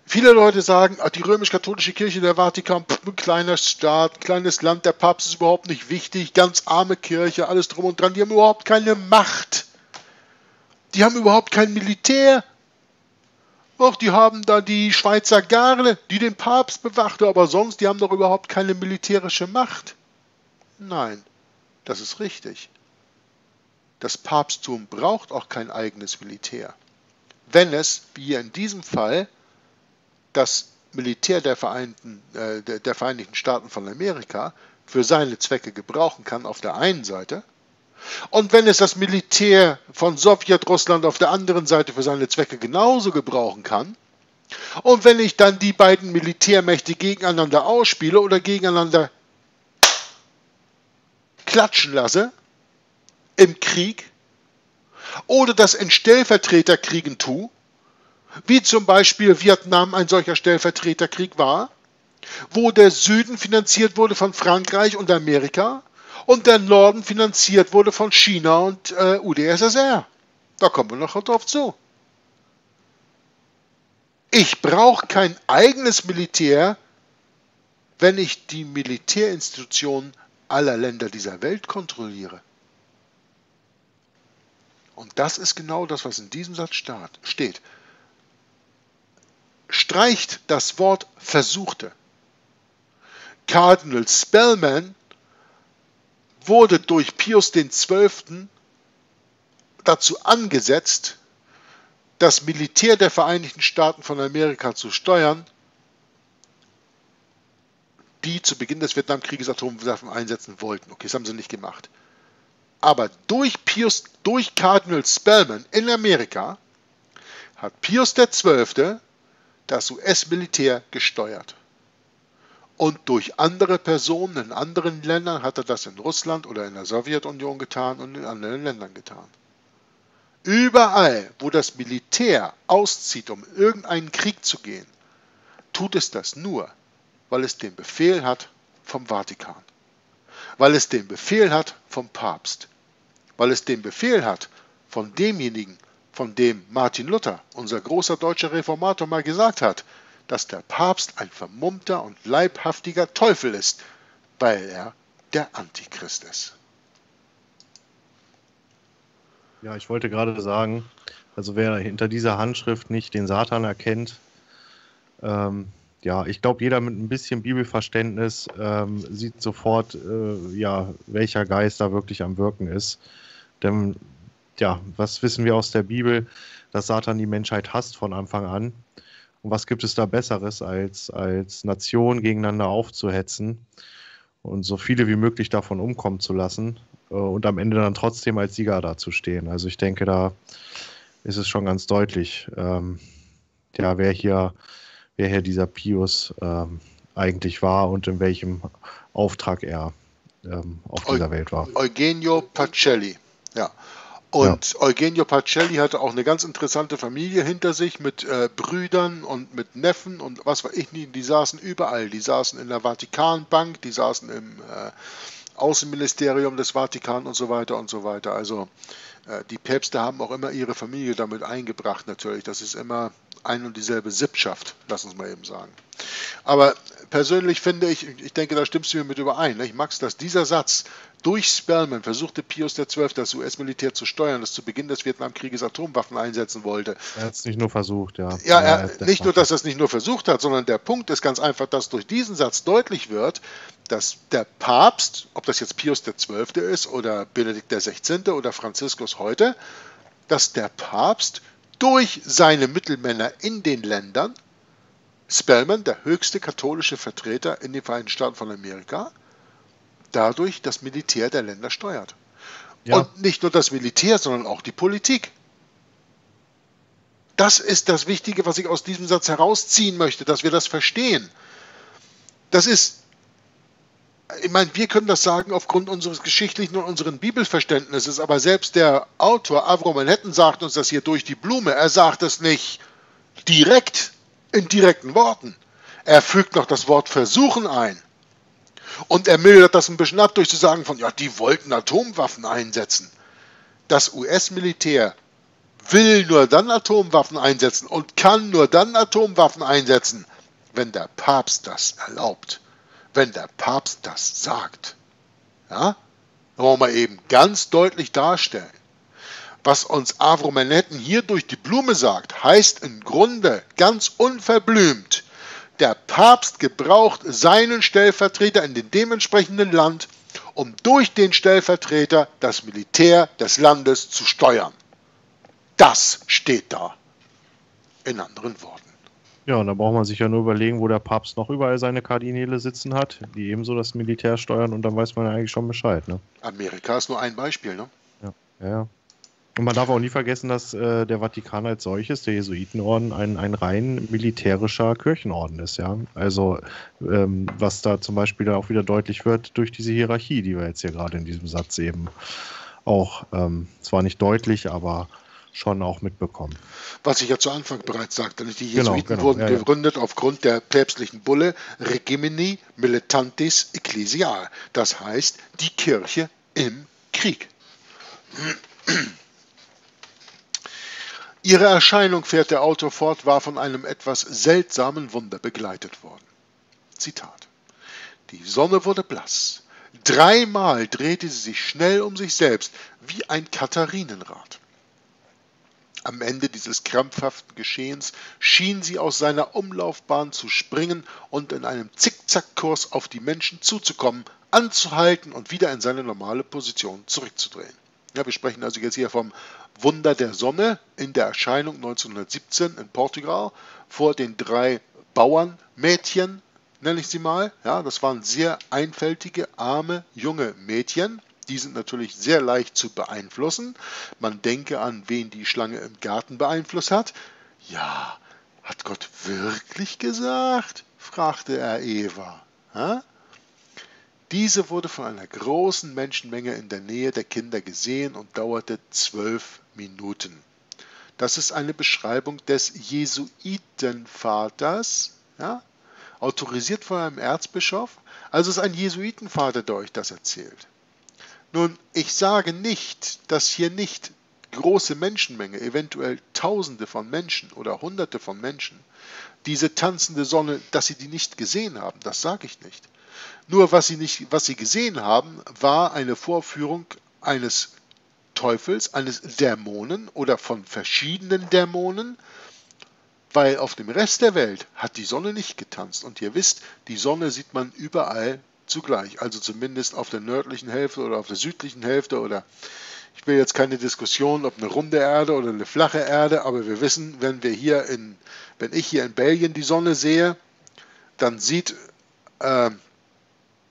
Viele Leute sagen, die römisch-katholische Kirche, der Vatikan, ein kleiner Staat, kleines Land, der Papst ist überhaupt nicht wichtig, ganz arme Kirche, alles drum und dran, die haben überhaupt keine Macht. Die haben überhaupt kein Militär. Doch, die haben da die Schweizer Garde, die den Papst bewachte, aber sonst, die haben doch überhaupt keine militärische Macht. Nein, das ist richtig. Das Papsttum braucht auch kein eigenes Militär. Wenn es, wie hier in diesem Fall, das Militär der Vereinigten Staaten von Amerika für seine Zwecke gebrauchen kann auf der einen Seite, und wenn es das Militär von Sowjetrussland auf der anderen Seite für seine Zwecke genauso gebrauchen kann, und wenn ich dann die beiden Militärmächte gegeneinander ausspiele oder gegeneinander klatschen lasse im Krieg oder das in Stellvertreterkriegen tue, wie zum Beispiel Vietnam ein solcher Stellvertreterkrieg war, wo der Süden finanziert wurde von Frankreich und Amerika, und der Norden finanziert wurde von China und UdSSR. Da kommen wir noch drauf zu. Ich brauche kein eigenes Militär, wenn ich die Militärinstitutionen aller Länder dieser Welt kontrolliere. Und das ist genau das, was in diesem Satz steht. Streicht das Wort versuchte. Kardinal Spellman wurde durch Pius XII. Dazu angesetzt, das Militär der Vereinigten Staaten von Amerika zu steuern, die zu Beginn des Vietnamkrieges Atomwaffen einsetzen wollten. Okay, das haben sie nicht gemacht. Aber durch Kardinal Spellman in Amerika hat Pius XII. Das US-Militär gesteuert. Und durch andere Personen in anderen Ländern hat er das in Russland oder in der Sowjetunion getan und in anderen Ländern getan. Überall, wo das Militär auszieht, um irgendeinen Krieg zu gehen, tut es das nur, weil es den Befehl hat vom Vatikan, weil es den Befehl hat vom Papst, weil es den Befehl hat von demjenigen, von dem Martin Luther, unser großer deutscher Reformator, mal gesagt hat, dass der Papst ein vermummter und leibhaftiger Teufel ist, weil er der Antichrist ist. Ja, ich wollte gerade sagen, also wer hinter dieser Handschrift nicht den Satan erkennt, ja, ich glaube, jeder mit ein bisschen Bibelverständnis sieht sofort, ja, welcher Geist da wirklich am Wirken ist. Denn, ja, was wissen wir aus der Bibel, dass Satan die Menschheit hasst von Anfang an? Und was gibt es da Besseres, als Nation gegeneinander aufzuhetzen und so viele wie möglich davon umkommen zu lassen und am Ende dann trotzdem als Sieger dazustehen? Also ich denke, da ist es schon ganz deutlich, ja, wer hier dieser Pius eigentlich war und in welchem Auftrag er auf dieser Welt war. Eugenio Pacelli, ja. Und ja. Eugenio Pacelli hatte auch eine ganz interessante Familie hinter sich mit Brüdern und mit Neffen und was weiß ich nicht. Die saßen überall. Die saßen in der Vatikanbank, die saßen im Außenministerium des Vatikan und so weiter und so weiter. Also die Päpste haben auch immer ihre Familie damit eingebracht natürlich. Das ist immer ein und dieselbe Sippschaft, lass uns mal eben sagen. Aber persönlich finde ich, denke, da stimmst du mir mit überein, nicht, Max, dass dieser Satz durch Spellman versuchte Pius XII. Das US-Militär zu steuern, das zu Beginn des Vietnamkrieges Atomwaffen einsetzen wollte. Er hat es nicht nur versucht, ja. Ja, nicht nur, dass er es nicht nur versucht hat, sondern der Punkt ist ganz einfach, dass durch diesen Satz deutlich wird, dass der Papst, ob das jetzt Pius XII. Ist oder Benedikt XVI. Oder Franziskus heute, dass der Papst durch seine Mittelmänner in den Ländern, Spellman, der höchste katholische Vertreter in den Vereinigten Staaten von Amerika, dadurch das Militär der Länder steuert. Ja. Und nicht nur das Militär, sondern auch die Politik. Das ist das Wichtige, was ich aus diesem Satz herausziehen möchte, dass wir das verstehen. Das ist, ich meine, wir können das sagen aufgrund unseres geschichtlichen und unseren Bibelverständnisses, aber selbst der Autor Avro Manhattan sagt uns das hier durch die Blume. Er sagt es nicht direkt, in direkten Worten. Er fügt noch das Wort versuchen ein. Und er mildert das ein bisschen ab, durch zu sagen von, ja, die wollten Atomwaffen einsetzen. Das US-Militär will nur dann Atomwaffen einsetzen und kann nur dann Atomwaffen einsetzen, wenn der Papst das erlaubt, wenn der Papst das sagt. Ja? Das wollen wir eben ganz deutlich darstellen. Was uns Avro Manhattan hier durch die Blume sagt, heißt im Grunde ganz unverblümt, der Papst gebraucht seinen Stellvertreter in dem dementsprechenden Land, um durch den Stellvertreter das Militär des Landes zu steuern. Das steht da. In anderen Worten. Ja, und da braucht man sich ja nur überlegen, wo der Papst noch überall seine Kardinäle sitzen hat, die ebenso das Militär steuern, und dann weiß man ja eigentlich schon Bescheid. Ne? Amerika ist nur ein Beispiel, ne? Ja, ja, ja. Und man darf auch nie vergessen, dass der Vatikan als solches, der Jesuitenorden, ein rein militärischer Kirchenorden ist. Ja? Also was da zum Beispiel auch wieder deutlich wird durch diese Hierarchie, die wir jetzt hier gerade in diesem Satz eben auch, zwar nicht deutlich, aber schon auch mitbekommen. Was ich ja zu Anfang bereits sagte, die Jesuiten wurden gegründet aufgrund der päpstlichen Bulle Regimini Militantis Ecclesiae, das heißt die Kirche im Krieg. Ihre Erscheinung, fährt der Autor fort, war von einem etwas seltsamen Wunder begleitet worden. Zitat. Die Sonne wurde blass. 3-mal drehte sie sich schnell um sich selbst, wie ein Katharinenrad. Am Ende dieses krampfhaften Geschehens schien sie aus seiner Umlaufbahn zu springen und in einem Zickzackkurs auf die Menschen zuzukommen, anzuhalten und wieder in seine normale Position zurückzudrehen. Ja, wir sprechen also jetzt hier vom Wunder der Sonne in der Erscheinung 1917 in Portugal vor den 3 Bauernmädchen, nenne ich sie mal. Ja, das waren sehr einfältige, arme, junge Mädchen. Die sind natürlich sehr leicht zu beeinflussen. Man denke an, wen die Schlange im Garten beeinflusst hat. Ja, hat Gott wirklich gesagt? Fragte er Eva. Ja? Diese wurde von einer großen Menschenmenge in der Nähe der Kinder gesehen und dauerte 12 Minuten. Das ist eine Beschreibung des Jesuitenvaters, ja, autorisiert von einem Erzbischof. Also ist ein Jesuitenvater, der euch das erzählt. Nun, ich sage nicht, dass hier nicht große Menschenmenge, eventuell Tausende von Menschen oder Hunderte von Menschen, diese tanzende Sonne, dass sie die nicht gesehen haben, das sage ich nicht. Nur was sie gesehen haben, war eine Vorführung eines Teufels, eines Dämonen oder von verschiedenen Dämonen, weil auf dem Rest der Welt hat die Sonne nicht getanzt. Und ihr wisst, die Sonne sieht man überall zugleich, also zumindest auf der nördlichen Hälfte oder auf der südlichen Hälfte, oder ich will jetzt keine Diskussion, ob eine runde Erde oder eine flache Erde, aber wir wissen, wenn ich hier in Belgien die Sonne sehe, dann sieht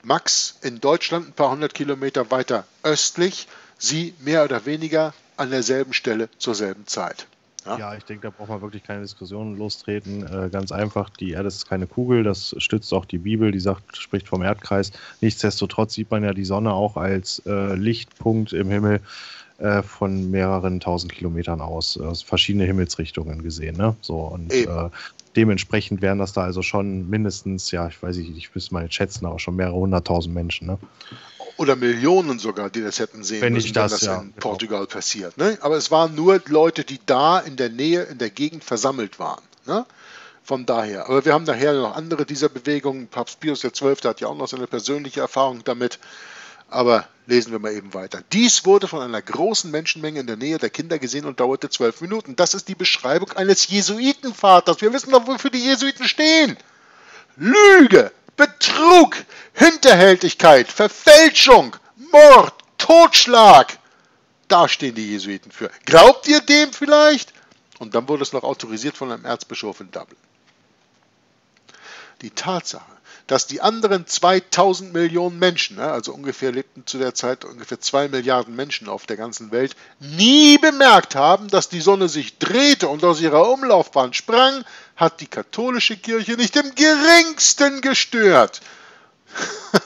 Max in Deutschland ein paar hundert Kilometer weiter östlich sie mehr oder weniger an derselben Stelle zur selben Zeit. Ja, ja, ich denke, da braucht man wirklich keine Diskussionen lostreten. Ganz einfach, die Erde ist keine Kugel, das stützt auch die Bibel, die spricht vom Erdkreis. Nichtsdestotrotz sieht man ja die Sonne auch als Lichtpunkt im Himmel von mehreren 1000 Kilometern aus verschiedenen Himmelsrichtungen gesehen. Ne? So, und dementsprechend wären das da also schon mindestens, ja, ich weiß nicht, ich müsste mal jetzt schätzen, aber schon mehrere 100.000 Menschen. Ne? Oder Millionen sogar, die das hätten sehen müssen, wenn das in Portugal passiert. Ne? Aber es waren nur Leute, die da in der Nähe, in der Gegend versammelt waren. Ne? Von daher. Aber wir haben nachher noch andere dieser Bewegungen. Papst Pius XII. Hat ja auch noch seine persönliche Erfahrung damit. Aber lesen wir mal eben weiter. Dies wurde von einer großen Menschenmenge in der Nähe der Kinder gesehen und dauerte 12 Minuten. Das ist die Beschreibung eines Jesuitenvaters. Wir wissen doch, wofür die Jesuiten stehen. Lüge, Betrug, Hinterhältigkeit, Verfälschung, Mord, Totschlag. Da stehen die Jesuiten für. Glaubt ihr dem vielleicht? Und dann wurde es noch autorisiert von einem Erzbischof in Dublin. Die Tatsache, dass die anderen 2000 Millionen Menschen, also ungefähr lebten zu der Zeit ungefähr 2 Milliarden Menschen auf der ganzen Welt, nie bemerkt haben, dass die Sonne sich drehte und aus ihrer Umlaufbahn sprang, hat die katholische Kirche nicht im geringsten gestört.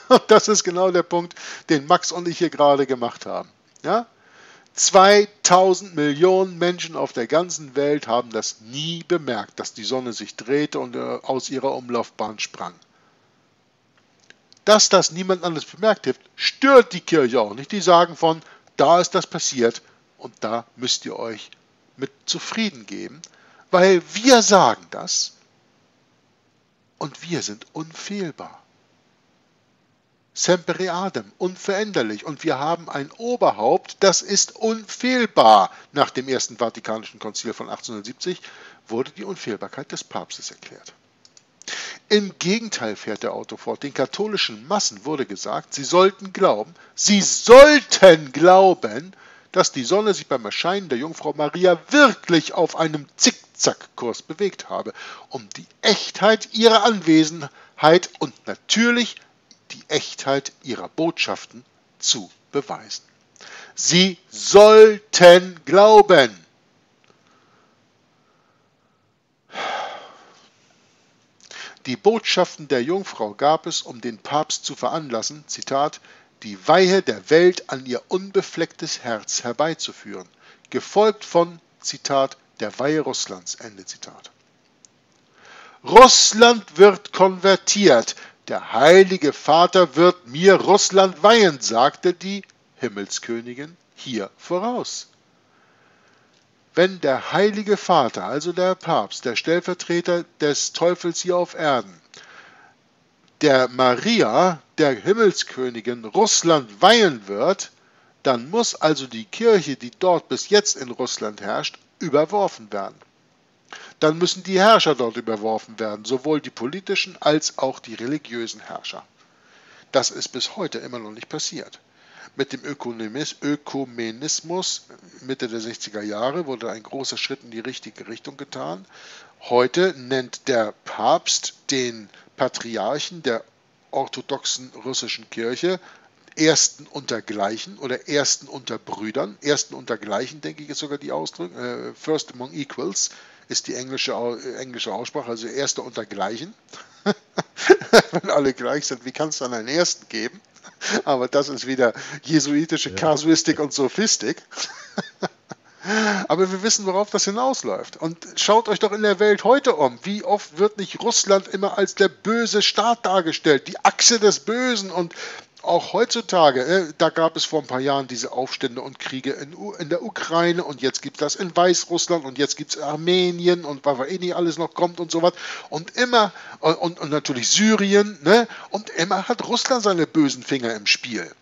Und das ist genau der Punkt, den Max und ich hier gerade gemacht haben. Ja? 2000 Millionen Menschen auf der ganzen Welt haben das nie bemerkt, dass die Sonne sich drehte und aus ihrer Umlaufbahn sprang. Dass das niemand anders bemerkt hat, stört die Kirche auch nicht. Die sagen von, da ist das passiert und da müsst ihr euch mit zufrieden geben, weil wir sagen das und wir sind unfehlbar. Sempre adem, unveränderlich. Und wir haben ein Oberhaupt, das ist unfehlbar. Nach dem Ersten Vatikanischen Konzil von 1870 wurde die Unfehlbarkeit des Papstes erklärt. Im Gegenteil, fährt der Autor fort, den katholischen Massen wurde gesagt, sie sollten glauben, dass die Sonne sich beim Erscheinen der Jungfrau Maria wirklich auf einem Zickzackkurs bewegt habe, um die Echtheit ihrer Anwesenheit und natürlich die Echtheit ihrer Botschaften zu beweisen. Sie sollten glauben. Die Botschaften der Jungfrau gab es, um den Papst zu veranlassen, Zitat, die Weihe der Welt an ihr unbeflecktes Herz herbeizuführen, gefolgt von, Zitat, der Weihe Russlands, Ende Zitat. Russland wird konvertiert, der Heilige Vater wird mir Russland weihen, sagte die Himmelskönigin hier voraus. Wenn der Heilige Vater, also der Papst, der Stellvertreter des Teufels hier auf Erden, der Maria, der Himmelskönigin, Russland weihen wird, dann muss also die Kirche, die dort bis jetzt in Russland herrscht, überworfen werden. Dann müssen die Herrscher dort überworfen werden, sowohl die politischen als auch die religiösen Herrscher. Das ist bis heute immer noch nicht passiert. Mit dem Ökumenismus Mitte der 60er Jahre wurde ein großer Schritt in die richtige Richtung getan. Heute nennt der Papst den Patriarchen der orthodoxen russischen Kirche Ersten untergleichen oder Ersten unter Brüdern. Ersten untergleichen, denke ich, ist sogar die Ausdruck. First among equals ist die englische Aussprache, also Erster untergleichen. Wenn alle gleich sind, wie kann es dann einen Ersten geben? Aber das ist wieder jesuitische Kasuistik und Sophistik. Aber wir wissen, worauf das hinausläuft. Und schaut euch doch in der Welt heute um. Wie oft wird nicht Russland immer als der böse Staat dargestellt, die Achse des Bösen und auch heutzutage, da gab es vor ein paar Jahren diese Aufstände und Kriege in der Ukraine und jetzt gibt es das in Weißrussland und jetzt gibt es Armenien und was nicht alles noch kommt und sowas und immer und natürlich Syrien, ne? Und immer hat Russland seine bösen Finger im Spiel.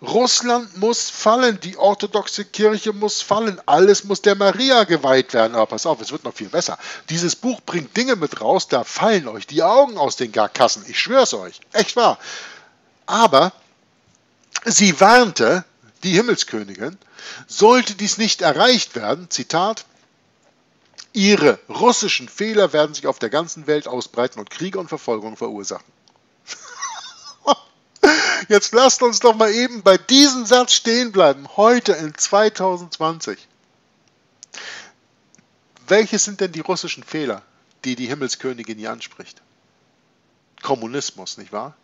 Russland muss fallen, die orthodoxe Kirche muss fallen, alles muss der Maria geweiht werden. Aber pass auf, es wird noch viel besser. Dieses Buch bringt Dinge mit raus, da fallen euch die Augen aus den Garkassen, ich schwör's euch, echt wahr. Aber sie warnte, die Himmelskönigin, sollte dies nicht erreicht werden, Zitat, ihre russischen Fehler werden sich auf der ganzen Welt ausbreiten und Kriege und Verfolgung verursachen. Jetzt lasst uns doch mal eben bei diesem Satz stehen bleiben, heute in 2020. Welches sind denn die russischen Fehler, die die Himmelskönigin hier anspricht? Kommunismus, nicht wahr?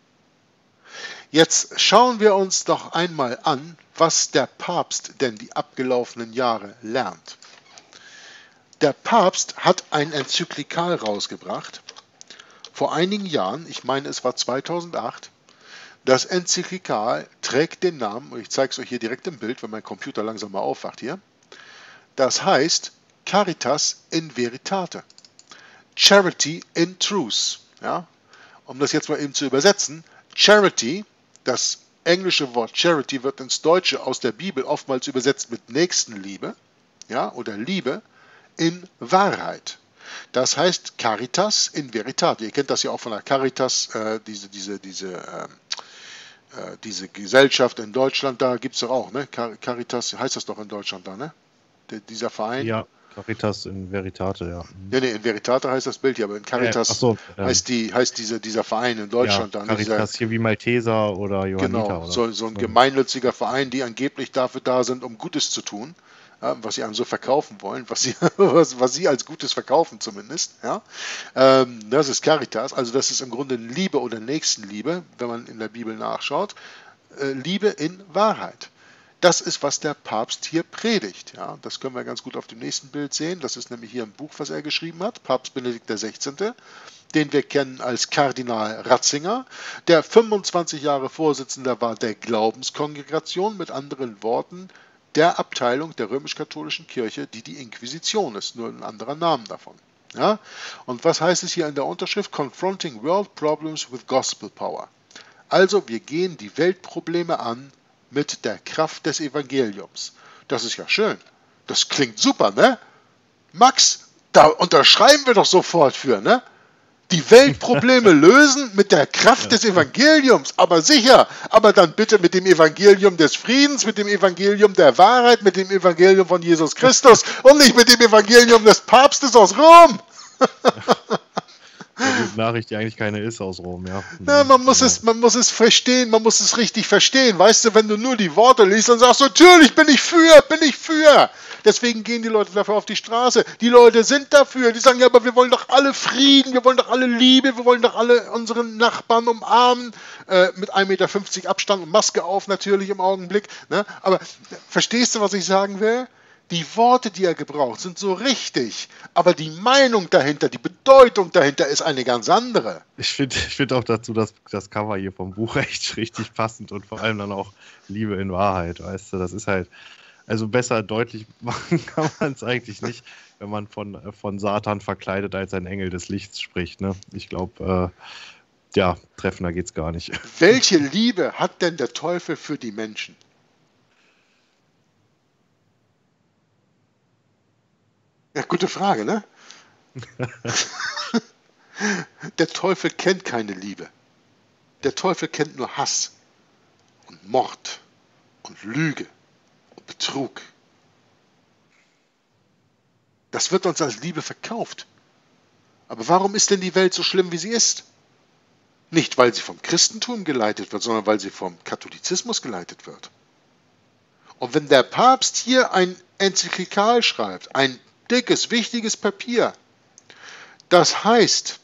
Jetzt schauen wir uns doch einmal an, was der Papst denn die abgelaufenen Jahre lernt. Der Papst hat ein Enzyklikal rausgebracht, vor einigen Jahren, ich meine es war 2008, das Enzyklikal trägt den Namen, und ich zeige es euch hier direkt im Bild, wenn mein Computer langsam mal aufwacht hier, das heißt Caritas in Veritate, Charity in Truth, ja? Um das jetzt mal eben zu übersetzen, Charity, das englische Wort Charity wird ins Deutsche aus der Bibel oftmals übersetzt mit Nächstenliebe, ja, oder Liebe in Wahrheit. Das heißt Caritas in Veritate. Ihr kennt das ja auch von der Caritas, diese Gesellschaft in Deutschland, da gibt es doch auch, ne? Caritas heißt das doch in Deutschland da, ne? Dieser Verein. Ja, Caritas in Veritate, ja. Ja, nee, in Veritate heißt das Bild hier, aber in Caritas heißt dieser Verein in Deutschland. Ja, dann Caritas dieser, hier wie Malteser oder Johanniter. Genau, oder? So ein gemeinnütziger Verein, die angeblich dafür da sind, um Gutes zu tun, was sie einem so verkaufen wollen, was sie als Gutes verkaufen zumindest. Ja? Das ist Caritas, also das ist im Grunde Liebe oder Nächstenliebe, wenn man in der Bibel nachschaut, Liebe in Wahrheit. Das ist, was der Papst hier predigt. Ja, das können wir ganz gut auf dem nächsten Bild sehen. Das ist nämlich hier ein Buch, was er geschrieben hat, Papst Benedikt XVI., den wir kennen als Kardinal Ratzinger, der 25 Jahre Vorsitzender war der Glaubenskongregation, mit anderen Worten der Abteilung der römisch-katholischen Kirche, die Inquisition ist, nur ein anderer Name davon. Ja? Und was heißt es hier in der Unterschrift? Confronting World Problems with Gospel Power. Also, wir gehen die Weltprobleme an, mit der Kraft des Evangeliums. Das ist ja schön. Das klingt super, ne? Max, da unterschreiben wir doch sofort für, ne? Die Weltprobleme lösen mit der Kraft des Evangeliums, aber sicher. Aber dann bitte mit dem Evangelium des Friedens, mit dem Evangelium der Wahrheit, mit dem Evangelium von Jesus Christus und nicht mit dem Evangelium des Papstes aus Rom. Diese Nachricht, die eigentlich keine ist aus Rom, ja. Na, man muss es verstehen, man muss es richtig verstehen. Weißt du, wenn du nur die Worte liest, dann sagst du, natürlich bin ich für. Deswegen gehen die Leute dafür auf die Straße. Die Leute sind dafür. Die sagen, ja, aber wir wollen doch alle Frieden, wir wollen doch alle Liebe, wir wollen doch alle unseren Nachbarn umarmen. Mit 1,50 Meter Abstand und Maske auf natürlich im Augenblick. Ne? Aber verstehst du, was ich sagen will? Die Worte, die er gebraucht, sind so richtig, aber die Meinung dahinter, die Bedeutung dahinter ist eine ganz andere. Ich finde auch dazu, dass das Cover hier vom Buch echt richtig passend und vor allem dann auch Liebe in Wahrheit, weißt du, das ist halt, also besser deutlich machen kann man es eigentlich nicht, wenn man von Satan verkleidet als ein Engel des Lichts spricht, ne? Ich glaube, ja, treffender geht's gar nicht. Welche Liebe hat denn der Teufel für die Menschen? Ja, gute Frage, ne? Der Teufel kennt keine Liebe. Der Teufel kennt nur Hass und Mord und Lüge und Betrug. Das wird uns als Liebe verkauft. Aber warum ist denn die Welt so schlimm, wie sie ist? Nicht, weil sie vom Christentum geleitet wird, sondern weil sie vom Katholizismus geleitet wird. Und wenn der Papst hier ein Enzyklikal schreibt, ein dickes, wichtiges Papier. Das heißt,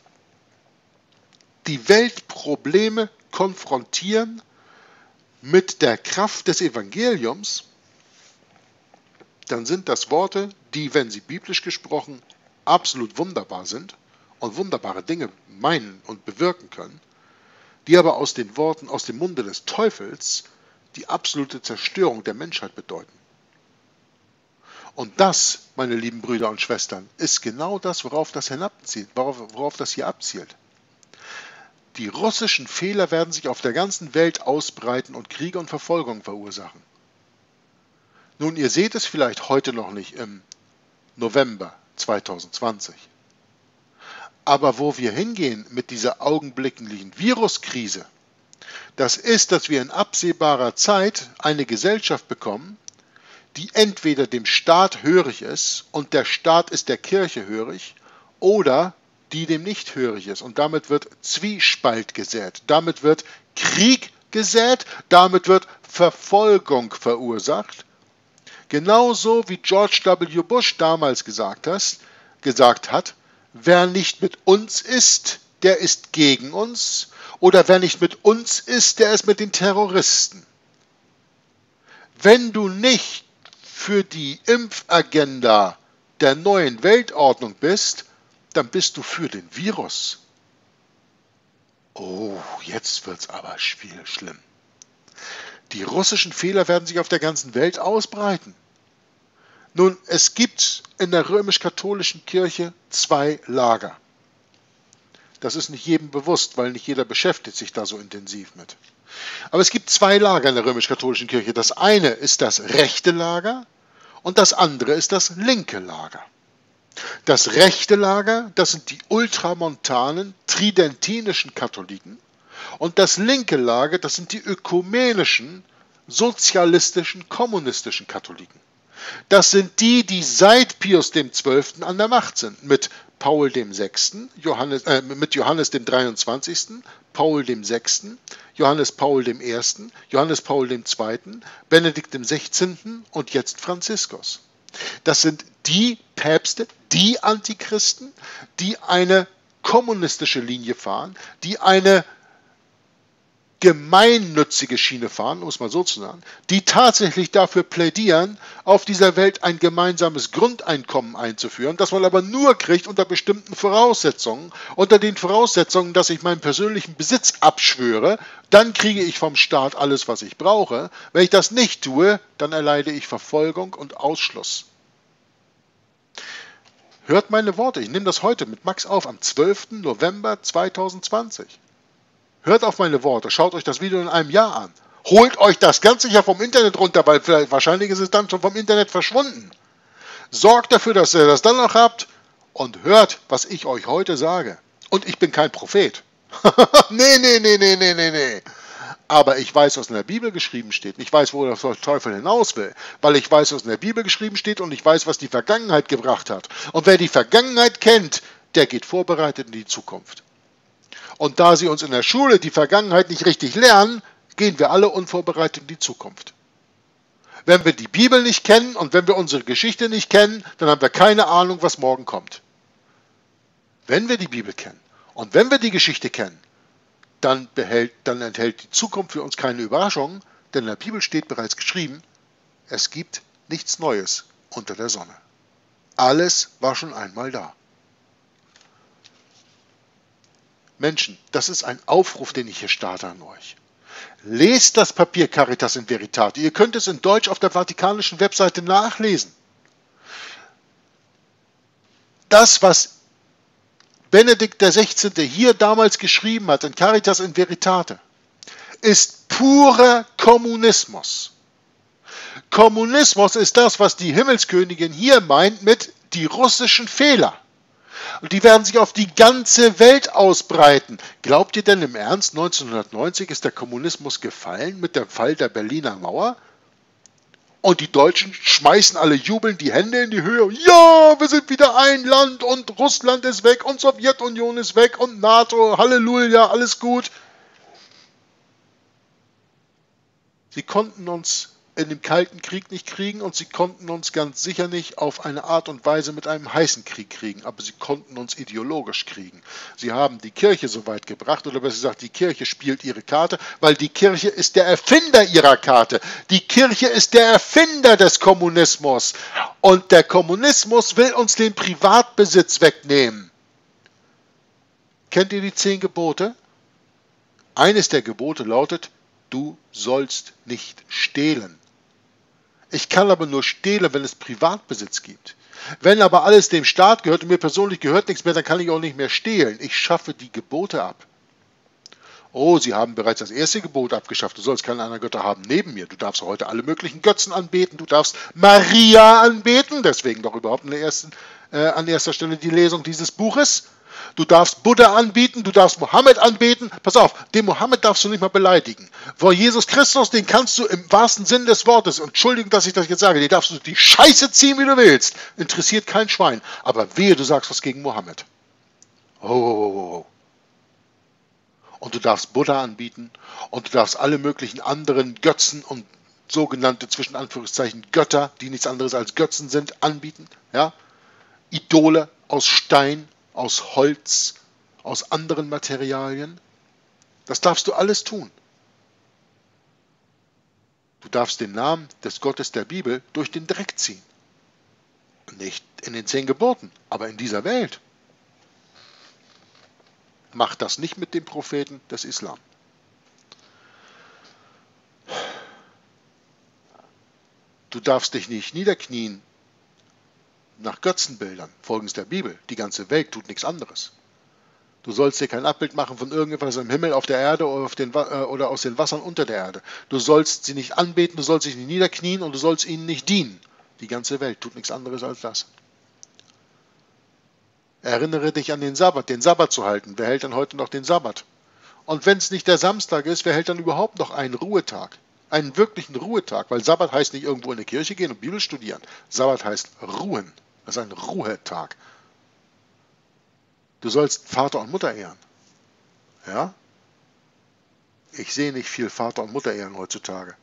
die Weltprobleme konfrontieren mit der Kraft des Evangeliums, dann sind das Worte, die, wenn sie biblisch gesprochen, absolut wunderbar sind und wunderbare Dinge meinen und bewirken können, die aber aus den Worten, aus dem Munde des Teufels, die absolute Zerstörung der Menschheit bedeuten. Und das, meine lieben Brüder und Schwestern, ist genau das, worauf das hier abzielt. Die russischen Fehler werden sich auf der ganzen Welt ausbreiten und Kriege und Verfolgung verursachen. Nun, ihr seht es vielleicht heute noch nicht im November 2020. Aber wo wir hingehen mit dieser augenblicklichen Viruskrise, das ist, dass wir in absehbarer Zeit eine Gesellschaft bekommen, die entweder dem Staat hörig ist und der Staat ist der Kirche hörig oder die dem nicht hörig ist. Und damit wird Zwiespalt gesät, damit wird Krieg gesät, damit wird Verfolgung verursacht. Genauso wie George W. Bush damals gesagt hat, wer nicht mit uns ist, der ist gegen uns oder wer nicht mit uns ist, der ist mit den Terroristen. Wenn du nicht für die Impfagenda der neuen Weltordnung bist, dann bist du für den Virus. Oh, jetzt wird's aber viel schlimm. Die russischen Fehler werden sich auf der ganzen Welt ausbreiten. Nun, es gibt in der römisch-katholischen Kirche zwei Lager. Das ist nicht jedem bewusst, weil nicht jeder beschäftigt sich da so intensiv mit. Aber es gibt zwei Lager in der römisch-katholischen Kirche. Das eine ist das rechte Lager und das andere ist das linke Lager. Das rechte Lager, das sind die ultramontanen, tridentinischen Katholiken. Und das linke Lager, das sind die ökumenischen, sozialistischen, kommunistischen Katholiken. Das sind die, die seit Pius XII. An der Macht sind, mit Paul VI., mit Johannes dem 23., Paul VI., Johannes Paul I., Johannes Paul II., Benedikt XVI. Und jetzt Franziskus. Das sind die Päpste, die Antichristen, die eine kommunistische Linie fahren, die eine gemeinnützige Schiene fahren, um es mal so zu sagen, die tatsächlich dafür plädieren, auf dieser Welt ein gemeinsames Grundeinkommen einzuführen, das man aber nur kriegt unter bestimmten Voraussetzungen, unter den Voraussetzungen, dass ich meinen persönlichen Besitz abschwöre, dann kriege ich vom Staat alles, was ich brauche. Wenn ich das nicht tue, dann erleide ich Verfolgung und Ausschluss. Hört meine Worte, ich nehme das heute mit Max auf, am 12. November 2020. Hört auf meine Worte, schaut euch das Video in einem Jahr an. Holt euch das ganz sicher vom Internet runter, weil wahrscheinlich ist es dann schon vom Internet verschwunden. Sorgt dafür, dass ihr das dann noch habt und hört, was ich euch heute sage. Und ich bin kein Prophet. Nee. Aber ich weiß, was in der Bibel geschrieben steht. Ich weiß, wo der Teufel hinaus will, weil ich weiß, was in der Bibel geschrieben steht und ich weiß, was die Vergangenheit gebracht hat. Und wer die Vergangenheit kennt, der geht vorbereitet in die Zukunft. Und da sie uns in der Schule die Vergangenheit nicht richtig lernen, gehen wir alle unvorbereitet in die Zukunft. Wenn wir die Bibel nicht kennen und wenn wir unsere Geschichte nicht kennen, dann haben wir keine Ahnung, was morgen kommt. Wenn wir die Bibel kennen und wenn wir die Geschichte kennen, dann enthält die Zukunft für uns keine Überraschung, denn in der Bibel steht bereits geschrieben, es gibt nichts Neues unter der Sonne. Alles war schon einmal da. Menschen, das ist ein Aufruf, den ich hier starte an euch. Lest das Papier Caritas in Veritate. Ihr könnt es in Deutsch auf der vatikanischen Webseite nachlesen. Das, was Benedikt XVI. Hier damals geschrieben hat in Caritas in Veritate, ist purer Kommunismus. Kommunismus ist das, was die Himmelskönigin hier meint mit die russischen Fehler. Und die werden sich auf die ganze Welt ausbreiten. Glaubt ihr denn im Ernst, 1990 ist der Kommunismus gefallen mit dem Fall der Berliner Mauer? Und die Deutschen schmeißen alle jubelnd die Hände in die Höhe. Ja, wir sind wieder ein Land und Russland ist weg und Sowjetunion ist weg und NATO, Halleluja, alles gut. Sie konnten uns in dem Kalten Krieg nicht kriegen und sie konnten uns ganz sicher nicht auf eine Art und Weise mit einem heißen Krieg kriegen, aber sie konnten uns ideologisch kriegen. Sie haben die Kirche so weit gebracht, oder besser gesagt, die Kirche spielt ihre Karte, weil die Kirche ist der Erfinder ihrer Karte. Die Kirche ist der Erfinder des Kommunismus und der Kommunismus will uns den Privatbesitz wegnehmen. Kennt ihr die 10 Gebote? Eines der Gebote lautet, du sollst nicht stehlen. Ich kann aber nur stehlen, wenn es Privatbesitz gibt. Wenn aber alles dem Staat gehört und mir persönlich gehört nichts mehr, dann kann ich auch nicht mehr stehlen. Ich schaffe die Gebote ab. Oh, sie haben bereits das erste Gebot abgeschafft. Du sollst keine anderen Götter haben neben mir. Du darfst heute alle möglichen Götzen anbeten. Du darfst Maria anbeten. Deswegen doch überhaupt an erster Stelle die Lesung dieses Buches. Du darfst Buddha anbieten, du darfst Mohammed anbeten. Pass auf, den Mohammed darfst du nicht mal beleidigen. Vor Jesus Christus, den kannst du im wahrsten Sinn des Wortes, Entschuldigung, dass ich das jetzt sage, den darfst du die Scheiße ziehen, wie du willst. Interessiert kein Schwein. Aber wehe, du sagst was gegen Mohammed. Oh. Und du darfst Buddha anbieten und du darfst alle möglichen anderen Götzen und sogenannte, zwischen Anführungszeichen, Götter, die nichts anderes als Götzen sind, anbieten. Ja? Idole aus Stein, aus Holz, aus anderen Materialien. Das darfst du alles tun. Du darfst den Namen des Gottes der Bibel durch den Dreck ziehen. Nicht in den 10 Geboten, aber in dieser Welt. Mach das nicht mit den Propheten des Islam. Du darfst dich nicht niederknien nach Götzenbildern, folgend der Bibel. Die ganze Welt tut nichts anderes. Du sollst dir kein Abbild machen von irgendetwas im Himmel, auf der Erde oder, oder aus den Wassern unter der Erde. Du sollst sie nicht anbeten, du sollst dich nicht niederknien und du sollst ihnen nicht dienen. Die ganze Welt tut nichts anderes als das. Erinnere dich an den Sabbat zu halten. Wer hält dann heute noch den Sabbat? Und wenn es nicht der Samstag ist, wer hält dann überhaupt noch einen Ruhetag? einen wirklichen Ruhetag, weil Sabbat heißt nicht irgendwo in die Kirche gehen und Bibel studieren. Sabbat heißt ruhen. Das ist ein Ruhetag. Du sollst Vater und Mutter ehren. Ja? Ich sehe nicht viel Vater und Mutter ehren heutzutage.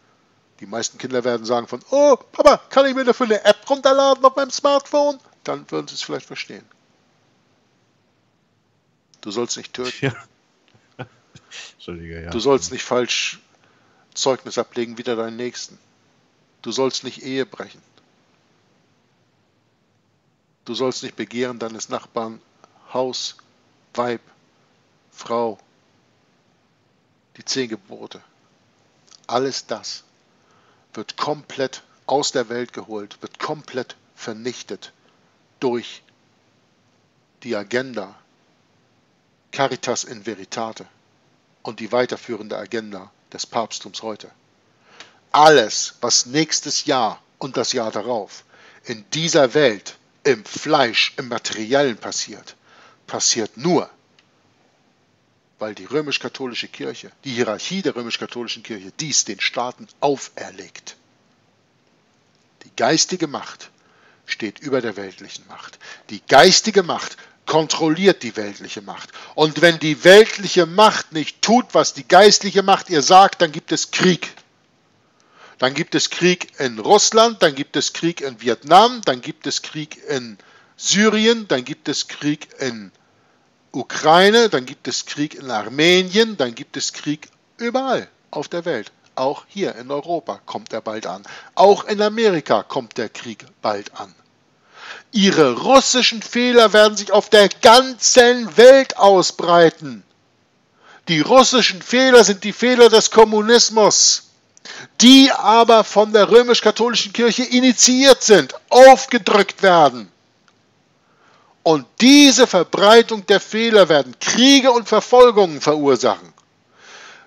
Die meisten Kinder werden sagen von, oh, Papa, kann ich mir dafür eine App runterladen auf meinem Smartphone? Dann würden sie es vielleicht verstehen. Du sollst nicht töten. Ja. Entschuldige, ja. Du sollst nicht falsch Zeugnis ablegen, wider deinen Nächsten. Du sollst nicht Ehe brechen. Du sollst nicht begehren deines Nachbarn Haus, Weib, Frau, die 10 Gebote. Alles das wird komplett aus der Welt geholt, wird komplett vernichtet durch die Agenda Caritas in Veritate und die weiterführende Agenda des Papsttums heute. Alles, was nächstes Jahr und das Jahr darauf in dieser Welt, im Fleisch, im Materiellen passiert, passiert nur, weil die römisch-katholische Kirche, die Hierarchie der römisch-katholischen Kirche, dies den Staaten auferlegt. Die geistige Macht steht über der weltlichen Macht. Die geistige Macht kontrolliert die weltliche Macht. Und wenn die weltliche Macht nicht tut, was die geistliche Macht ihr sagt, dann gibt es Krieg. Dann gibt es Krieg in Russland, dann gibt es Krieg in Vietnam, dann gibt es Krieg in Syrien, dann gibt es Krieg in Ukraine, dann gibt es Krieg in Armenien, dann gibt es Krieg überall auf der Welt. Auch hier in Europa kommt er bald an. Auch in Amerika kommt der Krieg bald an. Ihre russischen Fehler werden sich auf der ganzen Welt ausbreiten. Die russischen Fehler sind die Fehler des Kommunismus, die aber von der römisch-katholischen Kirche initiiert sind, aufgedrückt werden. Und diese Verbreitung der Fehler werden Kriege und Verfolgungen verursachen.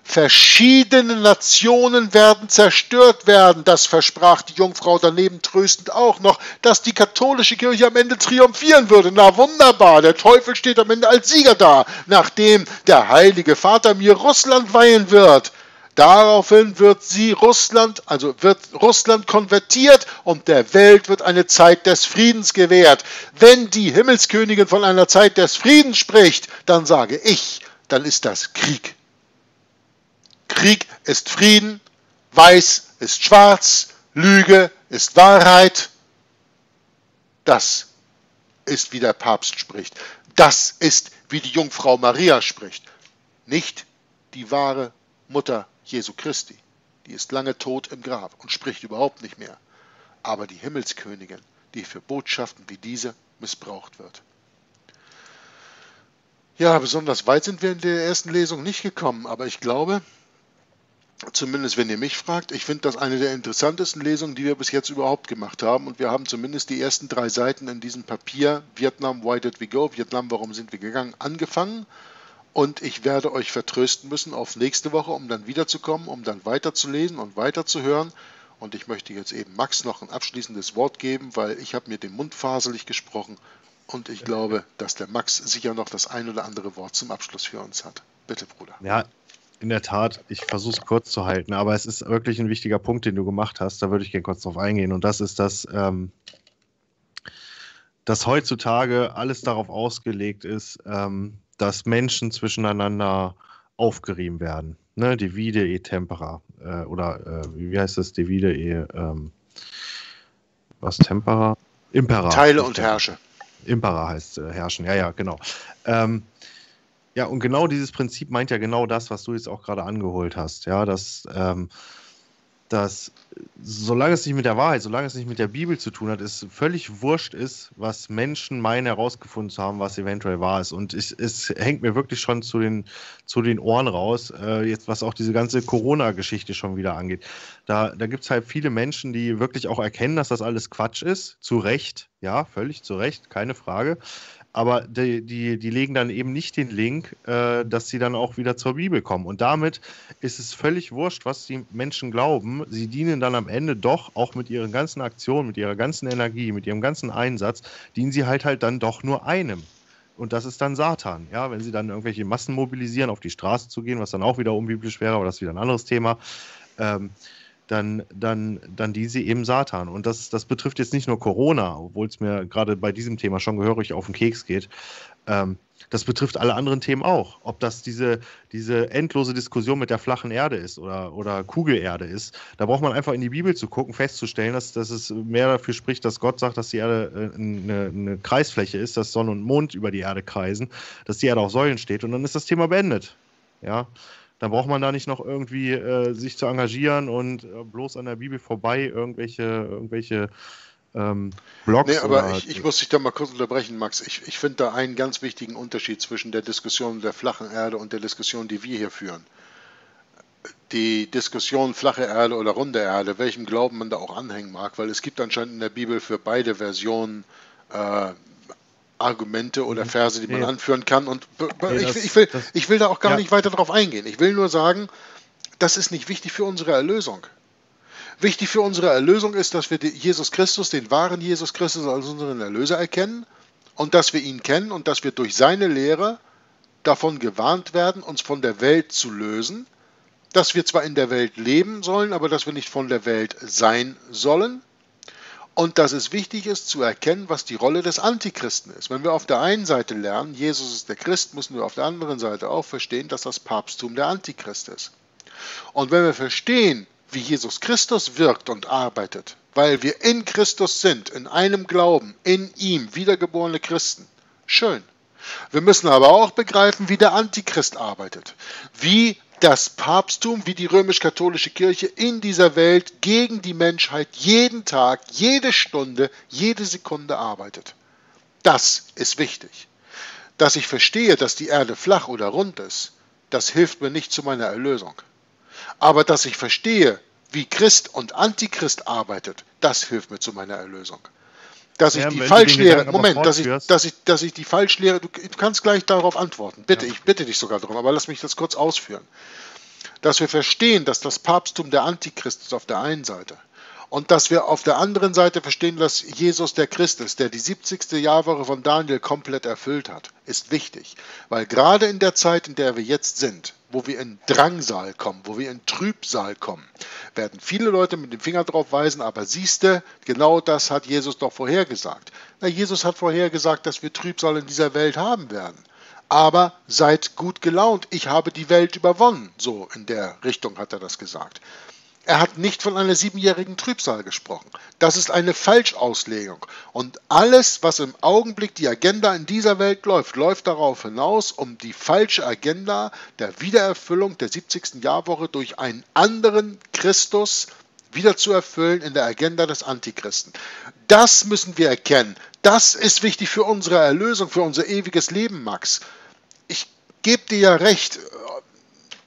Verschiedene Nationen werden zerstört werden. Das versprach die Jungfrau daneben tröstend auch noch, dass die katholische Kirche am Ende triumphieren würde. Na wunderbar, der Teufel steht am Ende als Sieger da, nachdem der Heilige Vater mir Russland weihen wird. Daraufhin wird Russland konvertiert und der Welt wird eine Zeit des Friedens gewährt. Wenn die Himmelskönigin von einer Zeit des Friedens spricht, dann sage ich, dann ist das Krieg. Krieg ist Frieden, Weiß ist Schwarz, Lüge ist Wahrheit. Das ist, wie der Papst spricht. Das ist, wie die Jungfrau Maria spricht. Nicht die wahre Wahrheit. Mutter Jesu Christi, die ist lange tot im Grab und spricht überhaupt nicht mehr. Aber die Himmelskönigin, die für Botschaften wie diese missbraucht wird. Ja, besonders weit sind wir in der ersten Lesung nicht gekommen, aber ich glaube, zumindest wenn ihr mich fragt, ich finde das eine der interessantesten Lesungen, die wir bis jetzt überhaupt gemacht haben. Und wir haben zumindest die ersten 3 Seiten in diesem Papier, Vietnam, Why Did We Go? Vietnam, warum sind wir gegangen? Angefangen. Und ich werde euch vertrösten müssen auf nächste Woche, um dann wiederzukommen, um dann weiterzulesen und weiterzuhören. Und ich möchte jetzt eben Max noch ein abschließendes Wort geben, weil ich habe mir den Mund faselig gesprochen. Und ich glaube, dass der Max sicher noch das ein oder andere Wort zum Abschluss für uns hat. Bitte, Bruder. Ja, in der Tat, ich versuche es kurz zu halten, aber es ist wirklich ein wichtiger Punkt, den du gemacht hast. Da würde ich gerne kurz drauf eingehen. Und das ist, dass heutzutage alles darauf ausgelegt ist, dass Menschen zwischeneinander aufgerieben werden. Ne? Divide et tempera. Wie heißt das? Divide et was? Tempera? Impera. Teile und herrsche. Impera heißt herrschen. Ja, genau. Ja, und genau dieses Prinzip meint ja genau das, was du jetzt auch gerade angeholt hast. Ja, dass solange es nicht mit der Wahrheit, solange es nicht mit der Bibel zu tun hat, es völlig wurscht ist, was Menschen meinen herausgefunden zu haben, was eventuell wahr ist. Und es hängt mir wirklich schon zu den Ohren raus, jetzt was auch diese ganze Corona-Geschichte schon wieder angeht. Da gibt es halt viele Menschen, die wirklich auch erkennen, dass das alles Quatsch ist. Zu Recht, ja, völlig zu Recht, keine Frage. Aber die legen dann eben nicht den Link, dass sie dann auch wieder zur Bibel kommen. Und damit ist es völlig wurscht, was die Menschen glauben. Sie dienen dann am Ende doch, auch mit ihren ganzen Aktionen, mit ihrer ganzen Energie, mit ihrem ganzen Einsatz, dienen sie halt dann doch nur einem. Und das ist dann Satan. Ja, wenn sie dann irgendwelche Massen mobilisieren, auf die Straße zu gehen, was dann auch wieder unbiblisch wäre, aber das ist wieder ein anderes Thema. dann diese eben Satan. Und das betrifft jetzt nicht nur Corona, obwohl es mir gerade bei diesem Thema schon gehörig auf den Keks geht. Das betrifft alle anderen Themen auch. Ob das diese endlose Diskussion mit der flachen Erde ist oder Kugelerde ist, da braucht man einfach in die Bibel zu gucken, festzustellen, dass es mehr dafür spricht, dass Gott sagt, dass die Erde eine Kreisfläche ist, dass Sonne und Mond über die Erde kreisen, dass die Erde auf Säulen steht, und dann ist das Thema beendet. Ja, dann braucht man da nicht noch irgendwie sich zu engagieren und bloß an der Bibel vorbei irgendwelche Blogs. Nee, aber ich muss dich da mal kurz unterbrechen, Max. Ich finde da einen ganz wichtigen Unterschied zwischen der Diskussion der flachen Erde und der Diskussion, die wir hier führen. Die Diskussion flache Erde oder runde Erde, welchem Glauben man da auch anhängen mag, weil es gibt anscheinend in der Bibel für beide Versionen Argumente oder Verse, die man anführen kann. Und ich will da auch gar nicht weiter drauf eingehen. Ich will nur sagen, das ist nicht wichtig für unsere Erlösung. Wichtig für unsere Erlösung ist, dass wir Jesus Christus, den wahren Jesus Christus, als unseren Erlöser erkennen und dass wir ihn kennen und dass wir durch seine Lehre davon gewarnt werden, uns von der Welt zu lösen, dass wir zwar in der Welt leben sollen, aber dass wir nicht von der Welt sein sollen und dass es wichtig ist, zu erkennen, was die Rolle des Antichristen ist. Wenn wir auf der einen Seite lernen, Jesus ist der Christ, müssen wir auf der anderen Seite auch verstehen, dass das Papsttum der Antichrist ist. Und wenn wir verstehen, wie Jesus Christus wirkt und arbeitet, weil wir in Christus sind, in einem Glauben, in ihm, wiedergeborene Christen. Schön. Wir müssen aber auch begreifen, wie der Antichrist arbeitet, wie das Papsttum, wie die römisch-katholische Kirche in dieser Welt gegen die Menschheit jeden Tag, jede Stunde, jede Sekunde arbeitet. Das ist wichtig. Dass ich verstehe, dass die Erde flach oder rund ist, das hilft mir nicht zu meiner Erlösung. Aber dass ich verstehe, wie Christ und Antichrist arbeitet, das hilft mir zu meiner Erlösung. Dass ich die Falschlehre, dass ich die Falschlehre, du kannst gleich darauf antworten, bitte, ja. Ich bitte dich sogar darum, aber lass mich das kurz ausführen. Dass wir verstehen, dass das Papsttum der Antichrist ist auf der einen Seite und dass wir auf der anderen Seite verstehen, dass Jesus der Christ ist, der die 70. Jahrwoche von Daniel komplett erfüllt hat, ist wichtig. Weil gerade in der Zeit, in der wir jetzt sind, wo wir in Drangsal kommen, wo wir in Trübsal kommen, werden viele Leute mit dem Finger drauf weisen, aber siehste, genau das hat Jesus doch vorhergesagt. Na, Jesus hat vorhergesagt, dass wir Trübsal in dieser Welt haben werden. Aber seid gut gelaunt, ich habe die Welt überwonnen. So in der Richtung hat er das gesagt. Er hat nicht von einer 7-jährigen Trübsal gesprochen. Das ist eine Falschauslegung. Und alles, was im Augenblick die Agenda in dieser Welt läuft, läuft darauf hinaus, um die falsche Agenda der Wiedererfüllung der 70. Jahrwoche durch einen anderen Christus wieder zu erfüllen in der Agenda des Antichristen. Das müssen wir erkennen. Das ist wichtig für unsere Erlösung, für unser ewiges Leben, Max. Ich gebe dir ja recht.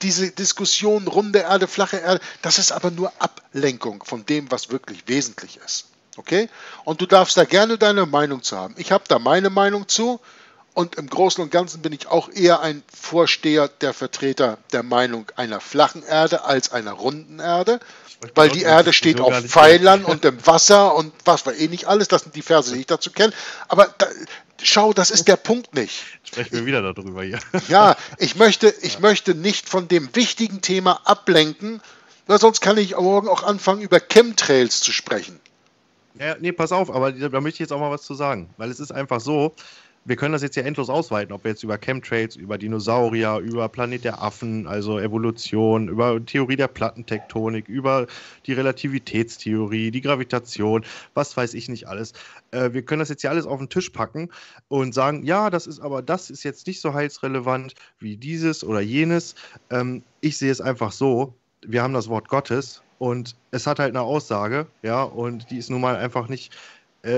Diese Diskussion runde Erde, flache Erde, das ist aber nur Ablenkung von dem, was wirklich wesentlich ist. Okay? Und du darfst da gerne deine Meinung zu haben. Ich habe da meine Meinung zu und im Großen und Ganzen bin ich auch eher ein Vorsteher, der Vertreter der Meinung einer flachen Erde als einer runden Erde, weil die Erde steht auf Pfeilern und im Wasser und was war eh nicht alles. Das sind die Verse, die ich dazu kenne. Aber da, schau, das ist der Punkt nicht. Sprechen wir wieder darüber hier. Ja, ich möchte nicht von dem wichtigen Thema ablenken, weil sonst kann ich morgen auch anfangen, über Chemtrails zu sprechen. Ja, nee, pass auf, aber da möchte ich jetzt auch mal was zu sagen. Weil es ist einfach so, wir können das jetzt ja endlos ausweiten, ob wir jetzt über Chemtrails, über Dinosaurier, über Planet der Affen, also Evolution, über Theorie der Plattentektonik, über die Relativitätstheorie, die Gravitation, was weiß ich nicht alles. Wir können das jetzt ja alles auf den Tisch packen und sagen, ja, das ist jetzt nicht so heilsrelevant wie dieses oder jenes. Ich sehe es einfach so, wir haben das Wort Gottes und es hat halt eine Aussage, ja, und die ist nun mal einfach nicht...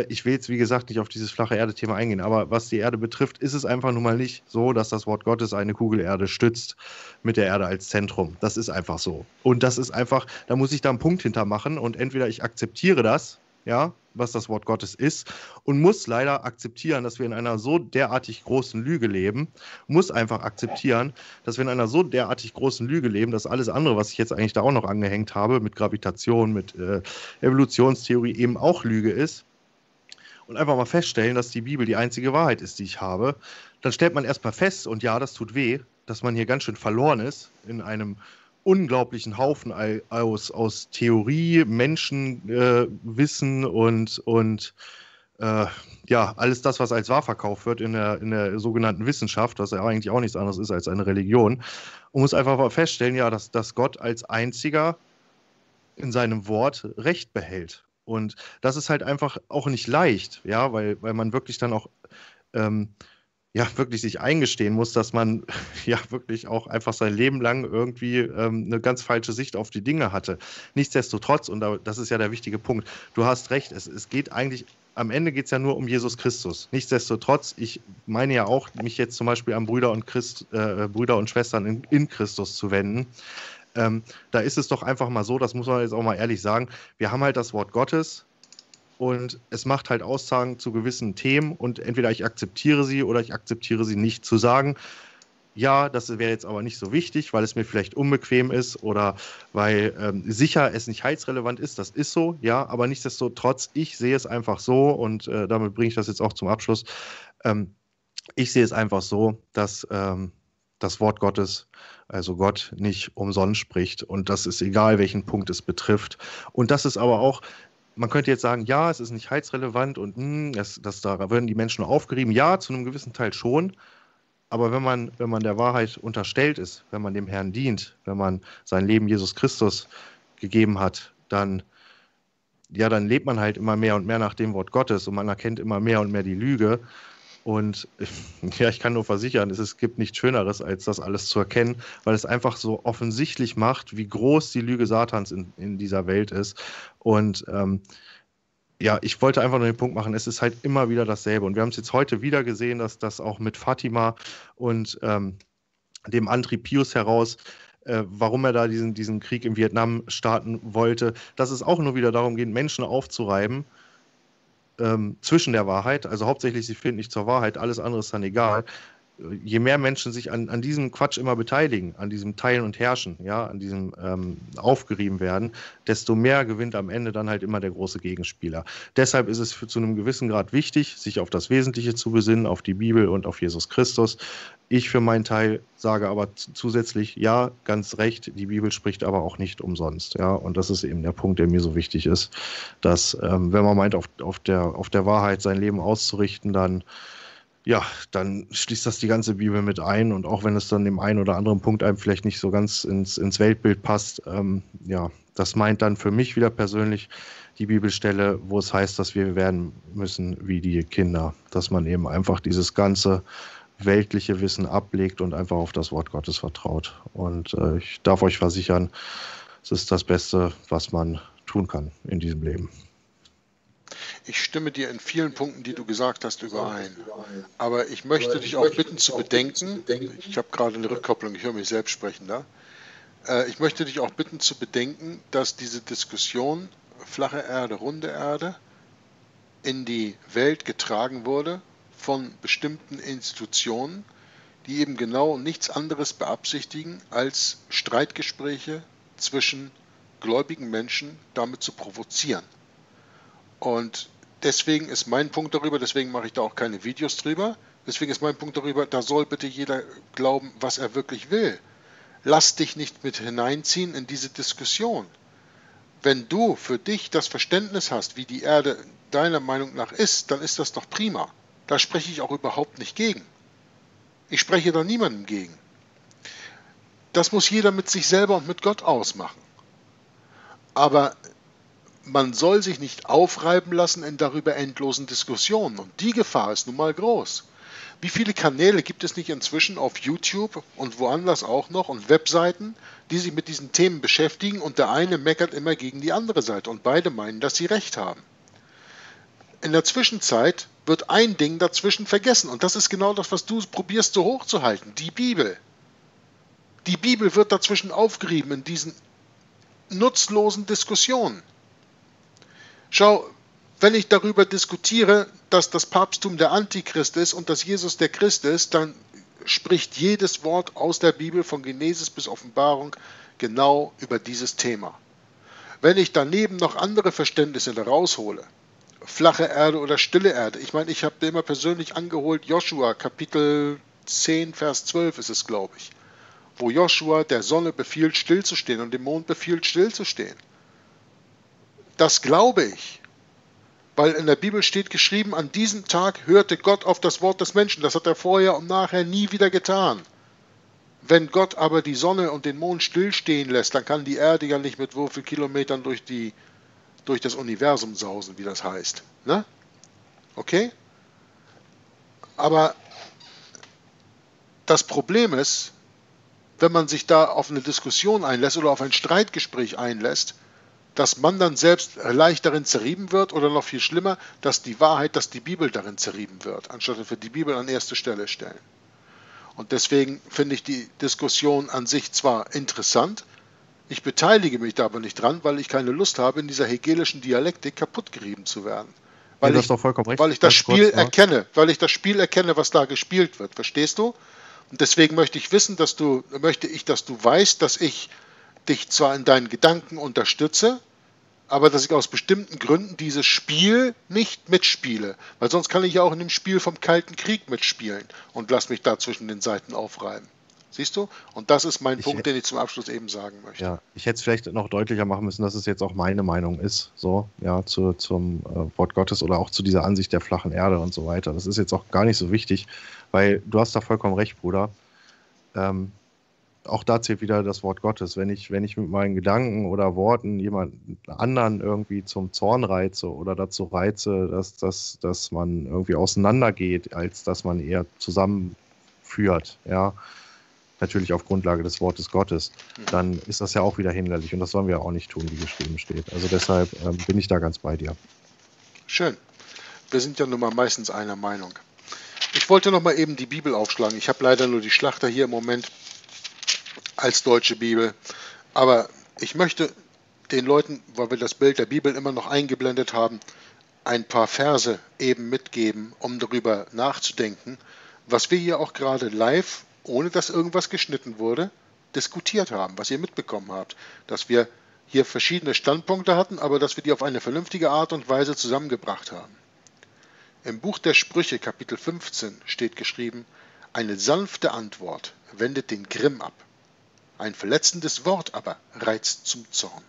Ich will jetzt, wie gesagt, nicht auf dieses flache Erde-Thema eingehen, aber was die Erde betrifft, ist es einfach nun mal nicht so, dass das Wort Gottes eine Kugelerde stützt mit der Erde als Zentrum. Das ist einfach so. Und das ist einfach, da muss ich da einen Punkt hintermachen und entweder ich akzeptiere das, ja, was das Wort Gottes ist, und muss leider akzeptieren, dass wir in einer so derartig großen Lüge leben, dass alles andere, was ich jetzt eigentlich da auch noch angehängt habe, mit Gravitation, mit Evolutionstheorie eben auch Lüge ist. Und einfach mal feststellen, dass die Bibel die einzige Wahrheit ist, die ich habe, dann stellt man erstmal fest, und ja, das tut weh, dass man hier ganz schön verloren ist in einem unglaublichen Haufen aus Theorie, Menschenwissen und alles das, was als wahr verkauft wird in der sogenannten Wissenschaft, was ja eigentlich auch nichts anderes ist als eine Religion. Und muss einfach mal feststellen, ja, dass Gott als einziger in seinem Wort Recht behält. Und das ist halt einfach auch nicht leicht, ja, weil man wirklich dann auch wirklich sich eingestehen muss, dass man ja wirklich auch einfach sein Leben lang irgendwie eine ganz falsche Sicht auf die Dinge hatte. Nichtsdestotrotz, und das ist ja der wichtige Punkt, du hast recht, es geht eigentlich, am Ende geht es ja nur um Jesus Christus. Nichtsdestotrotz, ich meine ja auch, mich jetzt zum Beispiel an Brüder und Schwestern in Christus zu wenden. Da ist es doch einfach mal so, das muss man jetzt auch mal ehrlich sagen, wir haben halt das Wort Gottes und es macht halt Aussagen zu gewissen Themen und entweder ich akzeptiere sie oder ich akzeptiere sie nicht, zu sagen, ja, das wäre jetzt aber nicht so wichtig, weil es mir vielleicht unbequem ist oder weil sicher es nicht heilsrelevant ist, das ist so, ja, aber nichtsdestotrotz, ich sehe es einfach so und damit bringe ich das jetzt auch zum Abschluss, ich sehe es einfach so, dass das Wort Gottes, also Gott, nicht umsonst spricht und das ist egal, welchen Punkt es betrifft und das ist aber auch, man könnte jetzt sagen, ja, es ist nicht heilsrelevant und da werden die Menschen nur aufgerieben, ja, zu einem gewissen Teil schon, aber wenn man der Wahrheit unterstellt ist, wenn man dem Herrn dient, wenn man sein Leben Jesus Christus gegeben hat, dann lebt man halt immer mehr und mehr nach dem Wort Gottes und man erkennt immer mehr und mehr die Lüge. Und ja, ich kann nur versichern, es gibt nichts Schöneres, als das alles zu erkennen, weil es einfach so offensichtlich macht, wie groß die Lüge Satans in dieser Welt ist. Und ich wollte einfach nur den Punkt machen, es ist halt immer wieder dasselbe. Und wir haben es jetzt heute wieder gesehen, dass das auch mit Fatima und dem Antrieb Pius heraus, warum er da diesen Krieg in Vietnam starten wollte, dass es auch nur wieder darum geht, Menschen aufzureiben, zwischen der Wahrheit, also hauptsächlich sie finden nicht zur Wahrheit, alles andere ist dann egal. Je mehr Menschen sich an diesem Quatsch immer beteiligen, an diesem Teilen und Herrschen, ja, an diesem aufgerieben werden, desto mehr gewinnt am Ende dann halt immer der große Gegenspieler. Deshalb ist es zu einem gewissen Grad wichtig, sich auf das Wesentliche zu besinnen, auf die Bibel und auf Jesus Christus. Ich für meinen Teil sage aber zusätzlich, ja, ganz recht, die Bibel spricht aber auch nicht umsonst. Ja, und das ist eben der Punkt, der mir so wichtig ist, dass wenn man meint, auf der Wahrheit sein Leben auszurichten, dann schließt das die ganze Bibel mit ein und auch wenn es dann dem einen oder anderen Punkt einem vielleicht nicht so ganz ins Weltbild passt, das meint dann für mich wieder persönlich die Bibelstelle, wo es heißt, dass wir werden müssen wie die Kinder, dass man eben einfach dieses ganze weltliche Wissen ablegt und einfach auf das Wort Gottes vertraut. Und ich darf euch versichern, es ist das Beste, was man tun kann in diesem Leben. Ich stimme dir in vielen Punkten, die du gesagt hast, überein. Aber ich möchte dich auch bitten zu bedenken, ich habe gerade eine Rückkopplung, ich höre mich selbst sprechen da. Ich möchte dich auch bitten zu bedenken, dass diese Diskussion flache Erde, runde Erde in die Welt getragen wurde von bestimmten Institutionen, die eben genau nichts anderes beabsichtigen, als Streitgespräche zwischen gläubigen Menschen damit zu provozieren. Und deswegen ist mein Punkt darüber, deswegen mache ich da auch keine Videos drüber, deswegen ist mein Punkt darüber, da soll bitte jeder glauben, was er wirklich will. Lass dich nicht mit hineinziehen in diese Diskussion. Wenn du für dich das Verständnis hast, wie die Erde deiner Meinung nach ist, dann ist das doch prima. Da spreche ich auch überhaupt nicht gegen. Ich spreche da niemandem gegen. Das muss jeder mit sich selber und mit Gott ausmachen. Aber man soll sich nicht aufreiben lassen in darüber endlosen Diskussionen. Und die Gefahr ist nun mal groß. Wie viele Kanäle gibt es nicht inzwischen auf YouTube und woanders auch noch und Webseiten, die sich mit diesen Themen beschäftigen und der eine meckert immer gegen die andere Seite und beide meinen, dass sie recht haben. In der Zwischenzeit wird ein Ding dazwischen vergessen und das ist genau das, was du probierst so hochzuhalten, die Bibel. Die Bibel wird dazwischen aufgerieben in diesen nutzlosen Diskussionen. Schau, wenn ich darüber diskutiere, dass das Papsttum der Antichrist ist und dass Jesus der Christ ist, dann spricht jedes Wort aus der Bibel von Genesis bis Offenbarung genau über dieses Thema. Wenn ich daneben noch andere Verständnisse da raushole, flache Erde oder stille Erde, ich meine, ich habe da immer persönlich angeholt, Joshua, Kapitel 10, Vers 12 ist es, glaube ich. wo Joshua der Sonne befiehlt, stillzustehen und dem Mond befiehlt, stillzustehen. Das glaube ich, weil in der Bibel steht geschrieben, an diesem Tag hörte Gott auf das Wort des Menschen. Das hat er vorher und nachher nie wieder getan. Wenn Gott aber die Sonne und den Mond stillstehen lässt, dann kann die Erde ja nicht mit so vielen Kilometern durch das Universum sausen, wie das heißt. Ne? Okay? Aber das Problem ist, wenn man sich da auf eine Diskussion einlässt oder auf ein Streitgespräch einlässt, dass man dann selbst leicht darin zerrieben wird oder noch viel schlimmer, dass die Wahrheit, dass die Bibel darin zerrieben wird, anstatt dass wir die Bibel an erste Stelle stellen. Und deswegen finde ich die Diskussion an sich zwar interessant, ich beteilige mich da aber nicht dran, weil ich keine Lust habe, in dieser hegelischen Dialektik kaputtgerieben zu werden. Weil, ja, weil ich das Spiel erkenne, was da gespielt wird, verstehst du? Und deswegen möchte ich wissen, dass du weißt, dass ich dich zwar in deinen Gedanken unterstütze, aber dass ich aus bestimmten Gründen dieses Spiel nicht mitspiele. Weil sonst kann ich ja auch in dem Spiel vom Kalten Krieg mitspielen und lass mich da zwischen den Seiten aufreiben. Siehst du? Und das ist mein Punkt, den ich zum Abschluss eben sagen möchte. Ja, ich hätte es vielleicht noch deutlicher machen müssen, dass es jetzt auch meine Meinung ist, so, ja, zum Wort Gottes oder auch zu dieser Ansicht der flachen Erde und so weiter. Das ist jetzt auch gar nicht so wichtig, weil du hast da vollkommen recht, Bruder. Auch da zählt wieder das Wort Gottes. Wenn ich mit meinen Gedanken oder Worten jemanden anderen irgendwie zum Zorn reize oder dazu reize, dass man irgendwie auseinandergeht, als dass man eher zusammenführt, ja, natürlich auf Grundlage des Wortes Gottes, dann ist das ja auch wieder hinderlich. Und das sollen wir auch nicht tun, wie geschrieben steht. Also deshalb bin ich da ganz bei dir. Schön. Wir sind ja nun mal meistens einer Meinung. Ich wollte noch mal eben die Bibel aufschlagen. Ich habe leider nur die Schlachter hier im Moment als deutsche Bibel. Aber ich möchte den Leuten, weil wir das Bild der Bibel immer noch eingeblendet haben, ein paar Verse eben mitgeben, um darüber nachzudenken, was wir hier auch gerade live, ohne dass irgendwas geschnitten wurde, diskutiert haben, was ihr mitbekommen habt. Dass wir hier verschiedene Standpunkte hatten, aber dass wir die auf eine vernünftige Art und Weise zusammengebracht haben. Im Buch der Sprüche, Kapitel 15, steht geschrieben, eine sanfte Antwort wendet den Grimm ab. Ein verletzendes Wort aber reizt zum Zorn.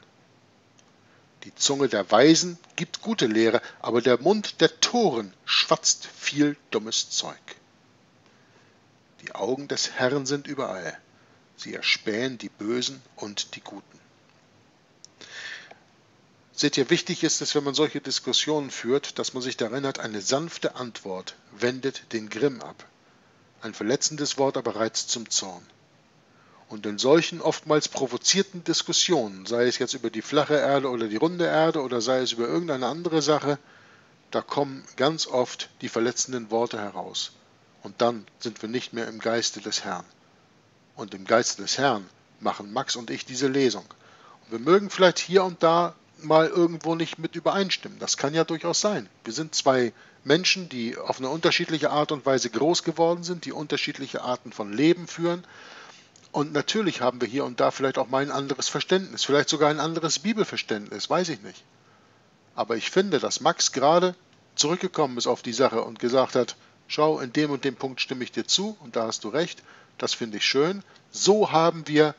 Die Zunge der Weisen gibt gute Lehre, aber der Mund der Toren schwatzt viel dummes Zeug. Die Augen des Herrn sind überall. Sie erspähen die Bösen und die Guten. Seht ihr, wichtig ist es, wenn man solche Diskussionen führt, dass man sich daran erinnert, eine sanfte Antwort wendet den Grimm ab. Ein verletzendes Wort aber reizt zum Zorn. Und in solchen oftmals provozierten Diskussionen, sei es jetzt über die flache Erde oder die runde Erde oder sei es über irgendeine andere Sache, da kommen ganz oft die verletzenden Worte heraus. Und dann sind wir nicht mehr im Geiste des Herrn. Und im Geiste des Herrn machen Max und ich diese Lesung. Und wir mögen vielleicht hier und da mal irgendwo nicht mit übereinstimmen. Das kann ja durchaus sein. Wir sind zwei Menschen, die auf eine unterschiedliche Art und Weise groß geworden sind, die unterschiedliche Arten von Leben führen. Und natürlich haben wir hier und da vielleicht auch mal ein anderes Verständnis, vielleicht sogar ein anderes Bibelverständnis, weiß ich nicht. Aber ich finde, dass Max gerade zurückgekommen ist auf die Sache und gesagt hat, schau, in dem und dem Punkt stimme ich dir zu und da hast du recht, das finde ich schön. So haben wir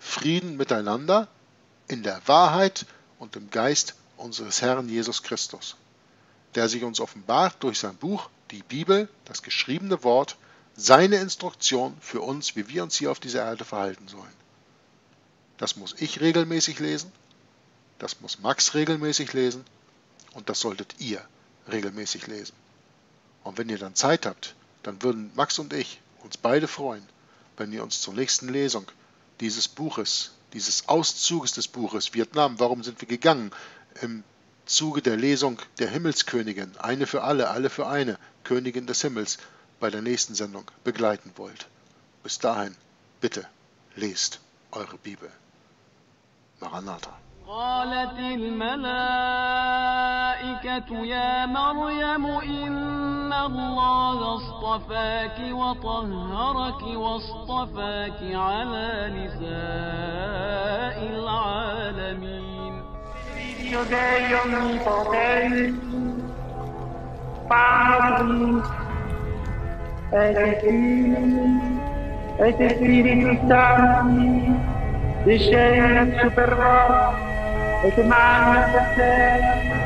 Frieden miteinander in der Wahrheit und im Geist unseres Herrn Jesus Christus, der sich uns offenbart durch sein Buch, die Bibel, das geschriebene Wort, seine Instruktion für uns, wie wir uns hier auf dieser Erde verhalten sollen. Das muss ich regelmäßig lesen, das muss Max regelmäßig lesen und das solltet ihr regelmäßig lesen. Und wenn ihr dann Zeit habt, dann würden Max und ich uns beide freuen, wenn ihr uns zur nächsten Lesung dieses Buches, dieses Auszuges des Buches Vietnam, warum sind wir gegangen, im Zuge der Lesung der Himmelskönigin, eine für alle, alle für eine, Königin des Himmels, bei der nächsten Sendung begleiten wollt. Bis dahin, bitte lest eure Bibel. Maranatha. قالت الملائكة يا مريم إن الله اصطفاك وطهرك واصطفاك على نساء العالمين. Es ist die Dignität, die Schöne zu verrotten, es ist mein Verzehr.